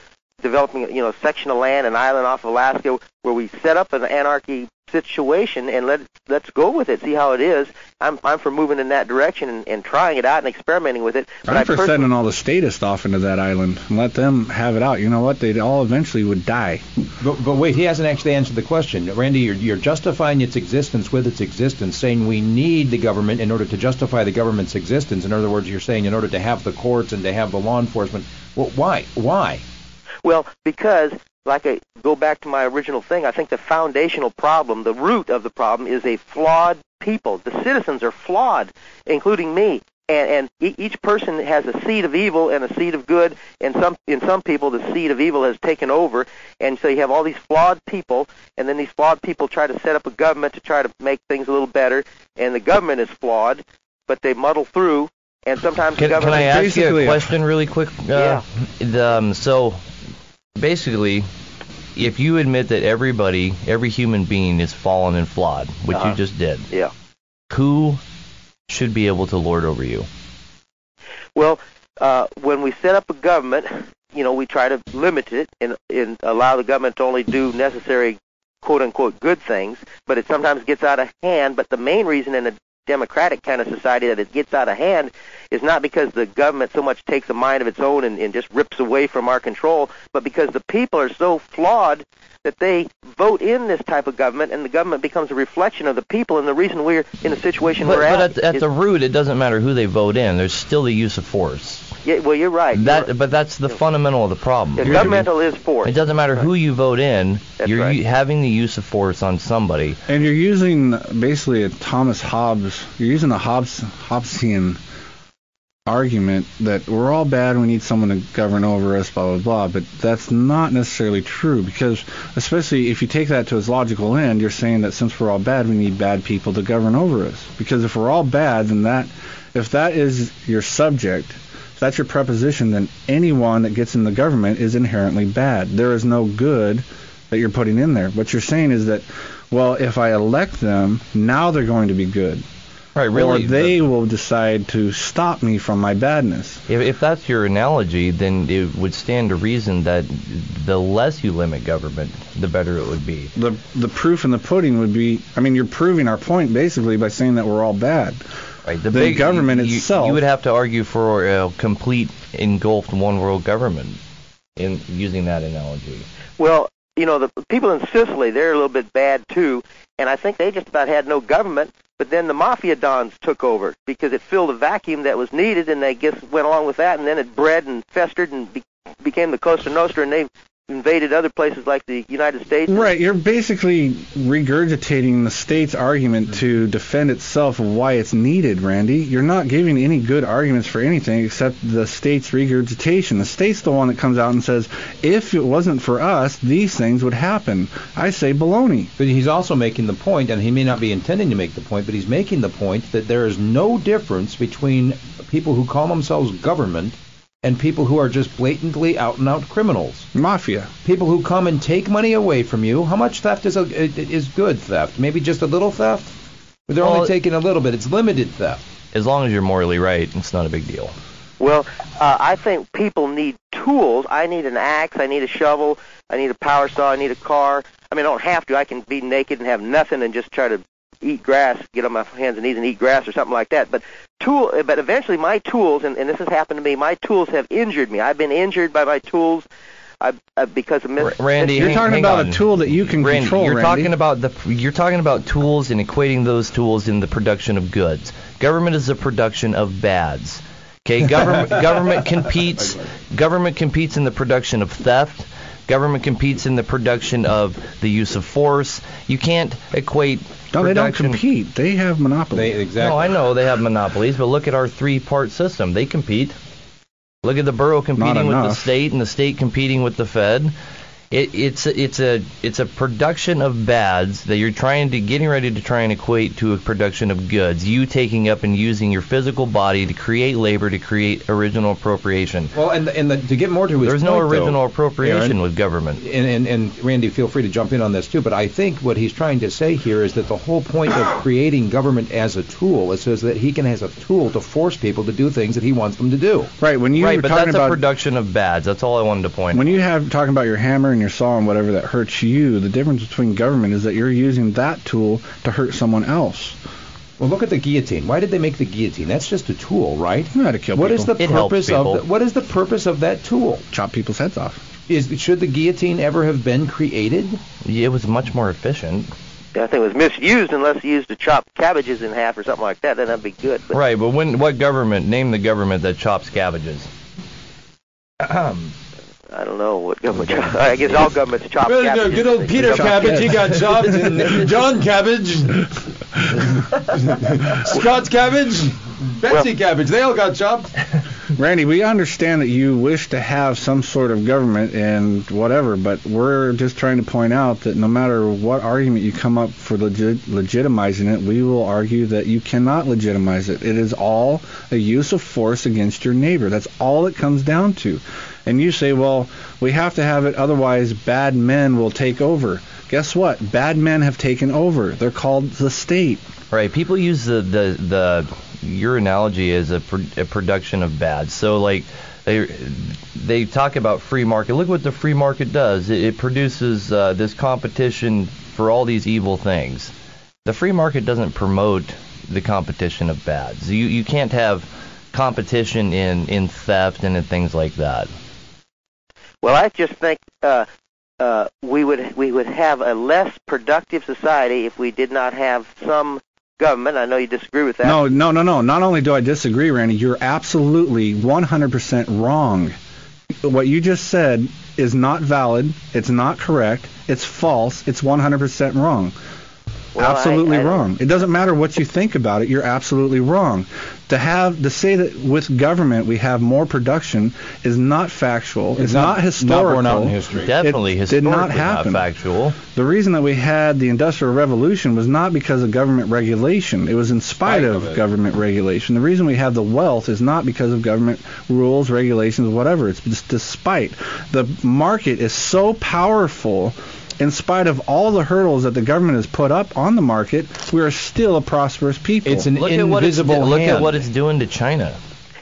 developing, you know, a section of land, an island off Alaska, where we set up an anarchy situation and let's go with it, see how it is. I'm for moving in that direction and trying it out and experimenting with it. But I'm for sending all the statists off into that island and let them have it out. You know what? They all eventually would die. But wait, he hasn't actually answered the question, Randy. You're justifying its existence with its existence, saying we need the government in order to justify the government's existence. In other words, you're saying in order to have the courts and to have the law enforcement. Well, why? Well, because, like I go back to my original thing, I think the foundational problem, the root of the problem, is a flawed people. The citizens are flawed, including me. And each person has a seed of evil and a seed of good, and in some people the seed of evil has taken over, and so you have all these flawed people, and then these flawed people try to set up a government to try to make things a little better, and the government is flawed, but they muddle through, and sometimes the government... Can I ask you a question really quick? Yeah. Basically, if you admit that every human being is fallen and flawed, which you just did, who should be able to lord over you? Well, when we set up a government, you know, we try to limit it and allow the government to only do necessary, quote-unquote, good things, but it sometimes gets out of hand. But the main reason in a democratic kind of society that it gets out of hand is not because the government so much takes a mind of its own and just rips away from our control, but because the people are so flawed that they vote in this type of government, and the government becomes a reflection of the people. And the reason we're in the situation we're at. But at the root, it doesn't matter who they vote in. There's still the use of force. Yeah, well, you're right. But that's the fundamental of the problem. The governmental is force. It doesn't matter who you vote in. You're having the use of force on somebody. And you're using basically a Thomas Hobbes. You're using a Hobbesian argument that we're all bad, we need someone to govern over us, blah, blah, blah, but that's not necessarily true, because especially if you take that to its logical end, you're saying that since we're all bad, we need bad people to govern over us, because if we're all bad, then if that is your subject, if that's your preposition, then anyone that gets in the government is inherently bad. There is no good that you're putting in there. What you're saying is that, well, if I elect them, now they're going to be good. Right, really, or they will decide to stop me from my badness. If that's your analogy, then it would stand to reason that the less you limit government, the better it would be. The proof in the pudding would be, I mean, you're proving our point basically by saying that we're all bad. Right, the government itself. You would have to argue for a complete engulfed one-world government in using that analogy. Well, you know, the people in Sicily, they're a little bit bad too, and I think they just about had no government. But then the mafia dons took over because it filled a vacuum that was needed, and they just went along with that, and then it bred and festered and became the Costa Nostra, and they invaded other places like the United States. Right, you're basically regurgitating the state's argument to defend itself of why it's needed, Randy. You're not giving any good arguments for anything except the state's regurgitation. The state's the one that comes out and says, if it wasn't for us, these things would happen. I say baloney. But he's also making the point, and he may not be intending to make the point, but he's making the point that there is no difference between people who call themselves government and people who are just blatantly out-and-out criminals. Mafia. People who come and take money away from you. How much theft is good theft? Maybe just a little theft? But they're only taking a little bit. It's limited theft. As long as you're morally right, it's not a big deal. Well, I think people need tools. I need an axe. I need a shovel. I need a power saw. I need a car. I mean, I don't have to. I can be naked and have nothing and just try to eat grass, get on my hands and knees and eat grass or something like that. But eventually my tools, and this has happened to me, my tools have injured me. I've been injured by my tools because of Randy, you're talking about a tool that you can control. You're talking about tools and equating those tools in the production of goods. Government is the production of bads. Okay, government competes in the production of theft. Government competes in the production of the use of force. You can't equate. No, they don't compete. They have monopolies. Exactly. No, I know they have monopolies, but look at our three-part system. They compete. Look at the borough competing with the state, and the state competing with the Fed. It's a production of bads that you're getting ready to equate to a production of goods. You taking up and using your physical body to create labor, to create original appropriation. Well, and to get more to his point, there's no original appropriation, Aaron, with government. And Randy, feel free to jump in on this too. But I think what he's trying to say here is that the whole point of creating government as a tool is that he has a tool to force people to do things that he wants them to do. Right. When you were talking about a production of bads, that's all I wanted to point out. When you have talking about your hammer and your saw and whatever that hurts you, the difference between government is that you're using that tool to hurt someone else. Well, look at the guillotine. Why did they make the guillotine? That's just a tool, right? Not to kill people. What is the purpose of that tool? Chop people's heads off. Should the guillotine ever have been created? Yeah, it was much more efficient. I think it was misused unless used to chop cabbages in half or something like that. Then that'd be good. But. Right, but what government? Name the government that chops cabbages. I don't know what government. I guess all governments chop cabbages. Good old Peter Cabbage, he got chopped. And John Cabbage, Scott's Cabbage, Betsy Cabbage, they all got chopped. Randy, we understand that you wish to have some sort of government and whatever, but we're just trying to point out that no matter what argument you come up for legitimizing it, we will argue that you cannot legitimize it. It is all a use of force against your neighbor. That's all it comes down to. And you say, well, we have to have it, otherwise bad men will take over. Guess what? Bad men have taken over. They're called the state. Right. People use your analogy is a production of bad. So, like, they talk about free market. Look what the free market does. It produces this competition for all these evil things. The free market doesn't promote the competition of bads. You can't have competition in theft and in things like that. Well, I just think we would have a less productive society if we did not have some government. I know you disagree with that. No. Not only do I disagree, Randy, you're absolutely 100% wrong. What you just said is not valid. It's not correct. It's false. It's 100% wrong. Well, absolutely wrong. It doesn't matter what you think about it. You're absolutely wrong. To say that with government we have more production is not factual. It's not historical. Not borne out in history. Definitely historically did not happen. Not factual. The reason that we had the Industrial Revolution was not because of government regulation. It was in spite of government regulation. The reason we have the wealth is not because of government rules, regulations, whatever. It's just despite. The market is so powerful. In spite of all the hurdles that the government has put up on the market, we are still a prosperous people. It's an invisible hand. Look at what it's doing to China.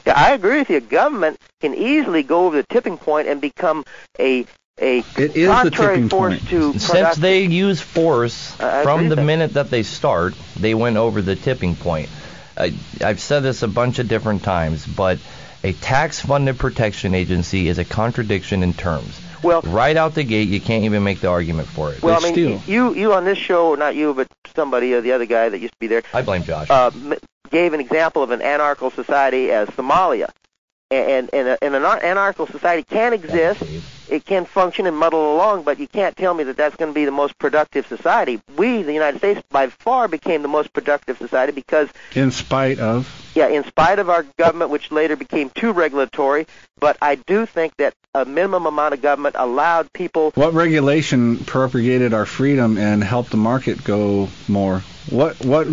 Yeah, I agree with you. Government can easily go over the tipping point and become a contrary force to production. Since they use force from the minute that they start, they went over the tipping point. I've said this a bunch of different times, but a tax-funded protection agency is a contradiction in terms. Well, right out the gate, you can't even make the argument for it. Well, I mean, you on this show, not you, but somebody or the other guy that used to be there. I blame Josh. Gave an example of an anarchical society as Somalia, and an anarchical society can exist it can function and muddle along, but you can't tell me that that's going to be the most productive society. We, the United States, by far became the most productive society because... In spite of our government, which later became too regulatory, but I do think that a minimum amount of government allowed people... What regulation propagated our freedom and helped the market go more? What part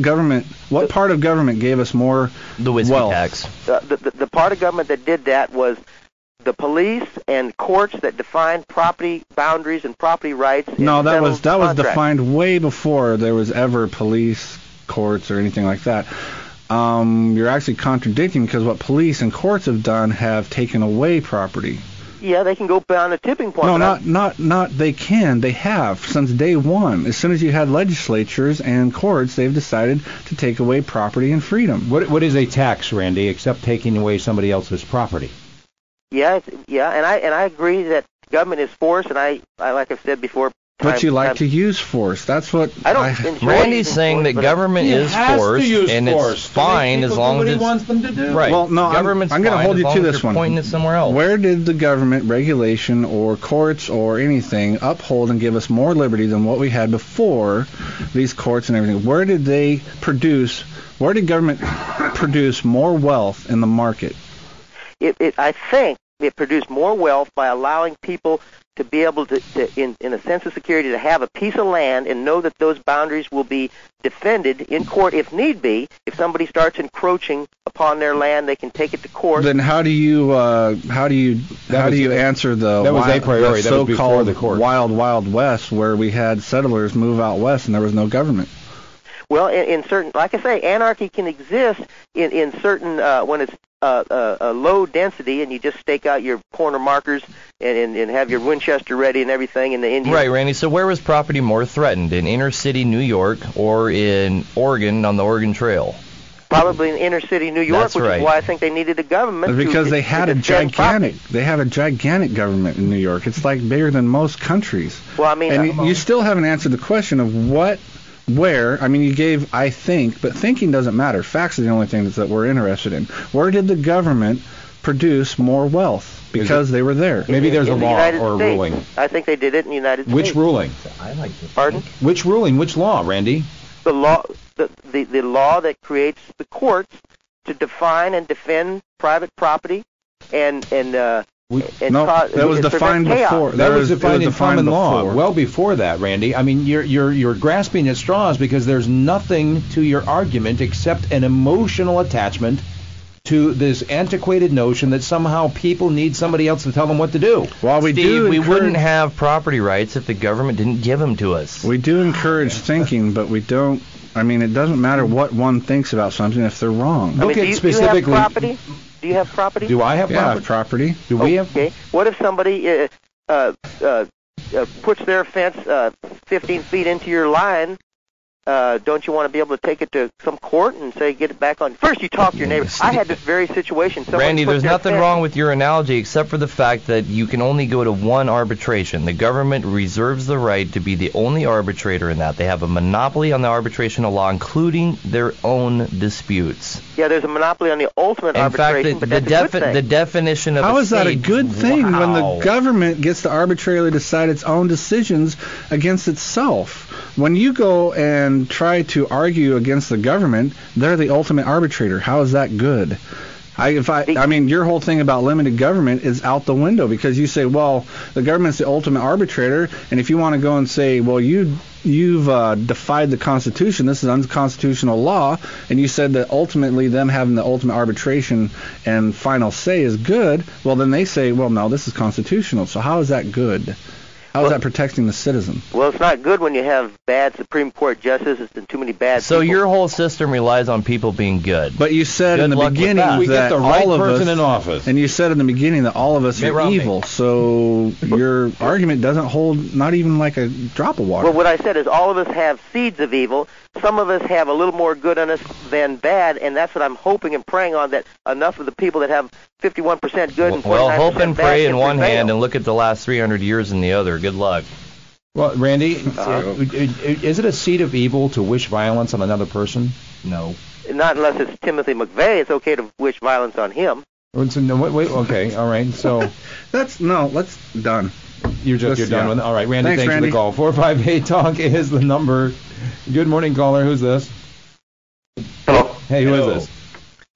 of government gave us more the whiskey wealth? Tax. The part of government that did that was the police and courts that defined property boundaries and property rights. No, that was defined way before there was ever police, courts, or anything like that. You're actually contradicting, because what police and courts have done have taken away property. Yeah, they can go beyond a tipping point. No, not they can. They have since day one. As soon as you had legislatures and courts, they've decided to take away property and freedom. What is a tax, Randy, except taking away somebody else's property? Yeah, and I agree that government is force, and I like I've said before. But you like to use force. That's what I don't. Randy's saying that government is force, and it's fine as long as wants them to do. Right. Well, no, I'm going to hold you to this one. Pointing it somewhere else. Where did the government regulation or courts or anything uphold and give us more liberty than what we had before these courts and everything? Where did they produce? Where did government produce more wealth in the market? I think it produced more wealth by allowing people to be able to in a sense of security, to have a piece of land and know that those boundaries will be defended in court if need be. If somebody starts encroaching upon their land, they can take it to court. Then how do you answer the that was wild, a priori. The that was before the court. Wild Wild West, where we had settlers move out west and there was no government? Well, in certain, like I say, anarchy can exist in certain when it's low density, and you just stake out your corner markers and have your Winchester ready and everything. In the Indian. Right, Randy. So where was property more threatened, in inner city New York or in Oregon on the Oregon Trail? Probably in inner city New York, That's right. Is why I think they needed a government. Because they have a gigantic government in New York. It's like bigger than most countries. Well, I mean, and you still haven't answered the question of what. Where, I mean, you gave, I think, but thinking doesn't matter. Facts are the only thing that we're interested in. Where did the government produce more wealth? Because they were there. Maybe there's a law or a ruling. I think they did it in the United States. Which ruling? I like to. Pardon? Which ruling? Which law, Randy? The law, the law that creates the courts to define and defend private property and that was defined before. That was defined in common law. Well before that, Randy. I mean, you're grasping at straws because there's nothing to your argument except an emotional attachment to this antiquated notion that somehow people need somebody else to tell them what to do. Well, we wouldn't have property rights if the government didn't give them to us. We do encourage thinking, but we don't. I mean, it doesn't matter what one thinks about something if they're wrong. I mean, do you have property? Do you have property? Do I have property? Do we have? Okay. What if somebody puts their fence 15 feet into your line? Don't you want to be able to take it to some court and say, get it back on? First, you talk to your neighbor. I had this very situation. Randy, there's nothing wrong with your analogy except for the fact that you can only go to one arbitration. The government reserves the right to be the only arbitrator in that. They have a monopoly on the arbitration of law, including their own disputes. Yeah, there's a monopoly on the ultimate arbitration, but that's a good thing. The definition of a state. How is that a good thing when the government gets to arbitrarily decide its own decisions against itself? When you go and try to argue against the government, they're the ultimate arbitrator. How is that good? I mean, your whole thing about limited government is out the window because you say, well, the government's the ultimate arbitrator, and if you want to go and say, well, you've defied the Constitution, this is unconstitutional law, and you said that ultimately them having the ultimate arbitration and final say is good, well, then they say, well, no, this is constitutional. So how is that good? How is that protecting the citizen? Well, it's not good when you have bad Supreme Court justices and too many bad people. So your whole system relies on people being good. But you said in the beginning that all of us, are evil. So your argument doesn't hold, not even like a drop of water. Well, what I said is all of us have seeds of evil. Some of us have a little more good on us than bad, and that's what I'm hoping and praying on, that enough of the people that have 51% good and 49% bad. Well, hope and pray in one hand and look at the last 300 years in the other. Good luck. Well, Randy, is it a seed of evil to wish violence on another person? No. Not unless it's Timothy McVeigh. It's okay to wish violence on him. Okay, all right. So that's done. You're done with it. All right, Randy, thanks for the call. 458-TALK is the number. Good morning, caller. Who's this? Hello. Hey, who is this?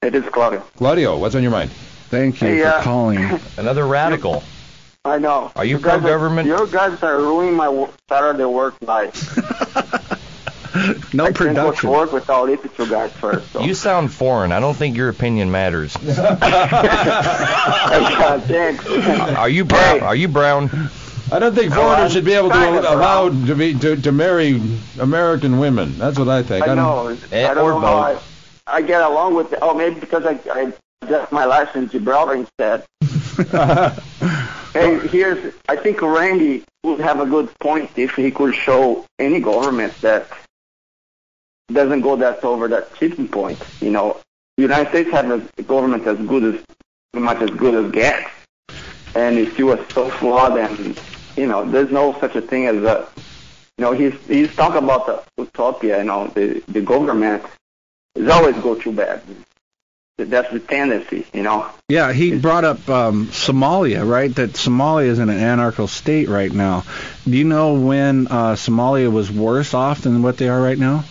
It is Claudio. Claudio, what's on your mind? Thank you for calling. Another radical. I know. Are you pro-government? You guys are ruining my Saturday work life. No production. I can't go to work without it with you guys first. So. You sound foreign. I don't think your opinion matters. Thanks. Are you brown? Hey. Are you brown? I don't think foreigners should be able to allowed to marry American women. That's what I think. I know. I don't know how I get along with it. Oh, maybe because I got my life in Gibraltar instead. Hey, I think Randy would have a good point if he could show any government that doesn't go over that tipping point. You know, the United States has a government as good as gets, and it's still so flawed, and you know, there's no such a thing as a. You know, he's talking about the utopia. You know, the government is always go too bad. That's the tendency, you know. Yeah, he brought up Somalia, right? That Somalia is in an anarchal state right now. Do you know when Somalia was worse off than what they are right now?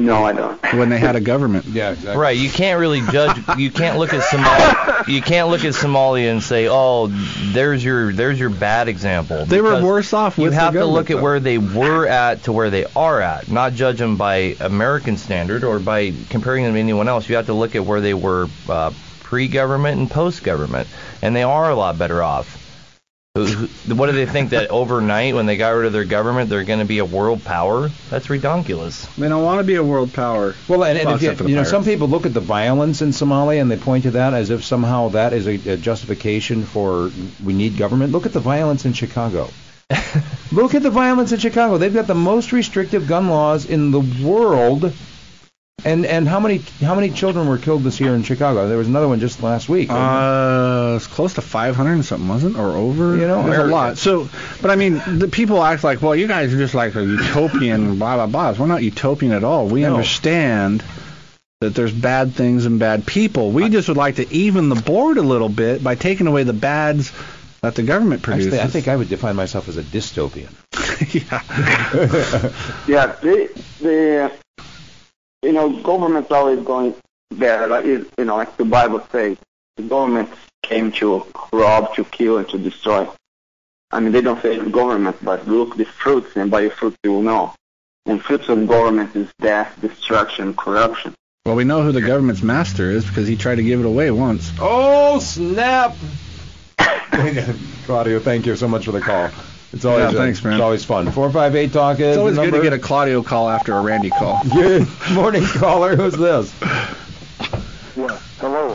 No, I don't. When they had a government. Yeah, exactly. Right. You can't really judge. You can't look at Somalia. You can't look at Somalia and say, "Oh, there's your bad example." They were worse off. You have to look at where they were at to where they are at. Not judge them by American standard or by comparing them to anyone else. You have to look at where they were pre-government and post-government, and they are a lot better off. What do they think, that overnight when they got rid of their government they're going to be a world power? That's redonkulous. They don't want to be a world power. Well, and if you know, some people look at the violence in Somalia and they point to that as if somehow that is a justification for we need government. Look at the violence in Chicago. Look at the violence in Chicago. They've got the most restrictive gun laws in the world. And how many children were killed this year in Chicago? There was another one just last week. It was close to 500 and something, wasn't it? Or over? You know, there's a lot. So, but I mean, the people act like, well, you guys are just like a utopian, blah blah blah. We're not utopian at all. We understand that there's bad things and bad people. We just would like to even the board a little bit by taking away the bads that the government produces. Actually, I think I would define myself as a dystopian. Yeah. Yeah. The you know, government's always going better. Like, you know, like the Bible says, the government came to rob, to kill, and to destroy. I mean, they don't say the government, but look the fruits, and by your fruits you will know. And fruits of government is death, destruction, corruption. Well, we know who the government's master is because he tried to give it away once. Oh, snap! Claudio, thank you so much for the call. It's always thanks, man. It's always fun. 458-TALK is It's always good to get a Claudio call after a Randy call. Good morning, caller. Who's this? Yeah. Hello.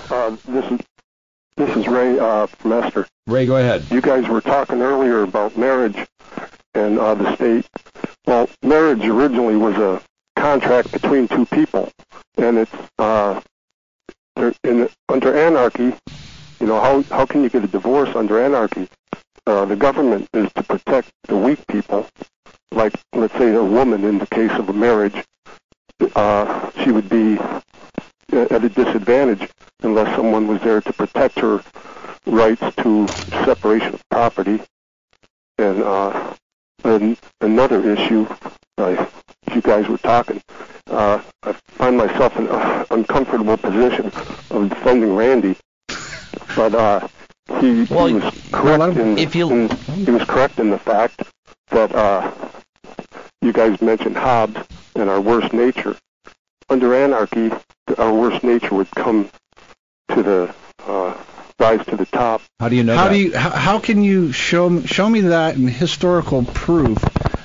This is Ray from Esther. Ray, go ahead. You guys were talking earlier about marriage and the state. Well, marriage originally was a contract between two people, and it's under anarchy. You know, how can you get a divorce under anarchy? The government is to protect the weak people, like, let's say, a woman in the case of a marriage. She would be at a disadvantage unless someone was there to protect her rights to separation of property. And another issue, if you guys were talking, I find myself in an uncomfortable position of defending Randy. But... he was correct in the fact that you guys mentioned Hobbes and our worst nature. Under anarchy, our worst nature would come to the rise to the top. How do you know? How can you show me that in historical proof?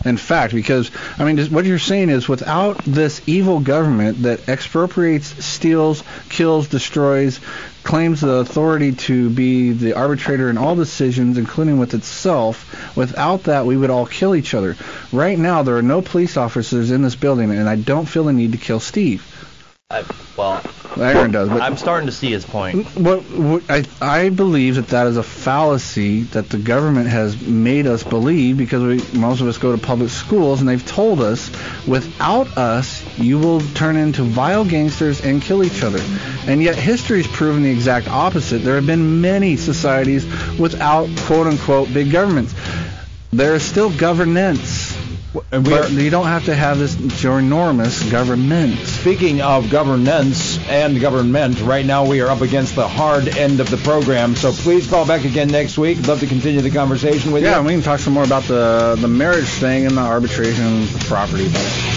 In fact, because, I mean, what you're saying is without this evil government that expropriates, steals, kills, destroys, claims the authority to be the arbitrator in all decisions, including with itself, without that we would all kill each other. Right now there are no police officers in this building, and I don't feel the need to kill Steve. Aaron does. But I'm starting to see his point. I believe that is a fallacy that the government has made us believe, because most of us go to public schools and they've told us, without us, you will turn into vile gangsters and kill each other. And yet history's proven the exact opposite. There have been many societies without, quote-unquote, big governments. There is still governance. But you don't have to have this ginormous government. Speaking of governance and government, right now we are up against the hard end of the program. So please call back again next week. Love to continue the conversation with you. Yeah, and we can talk some more about the marriage thing and the arbitration property.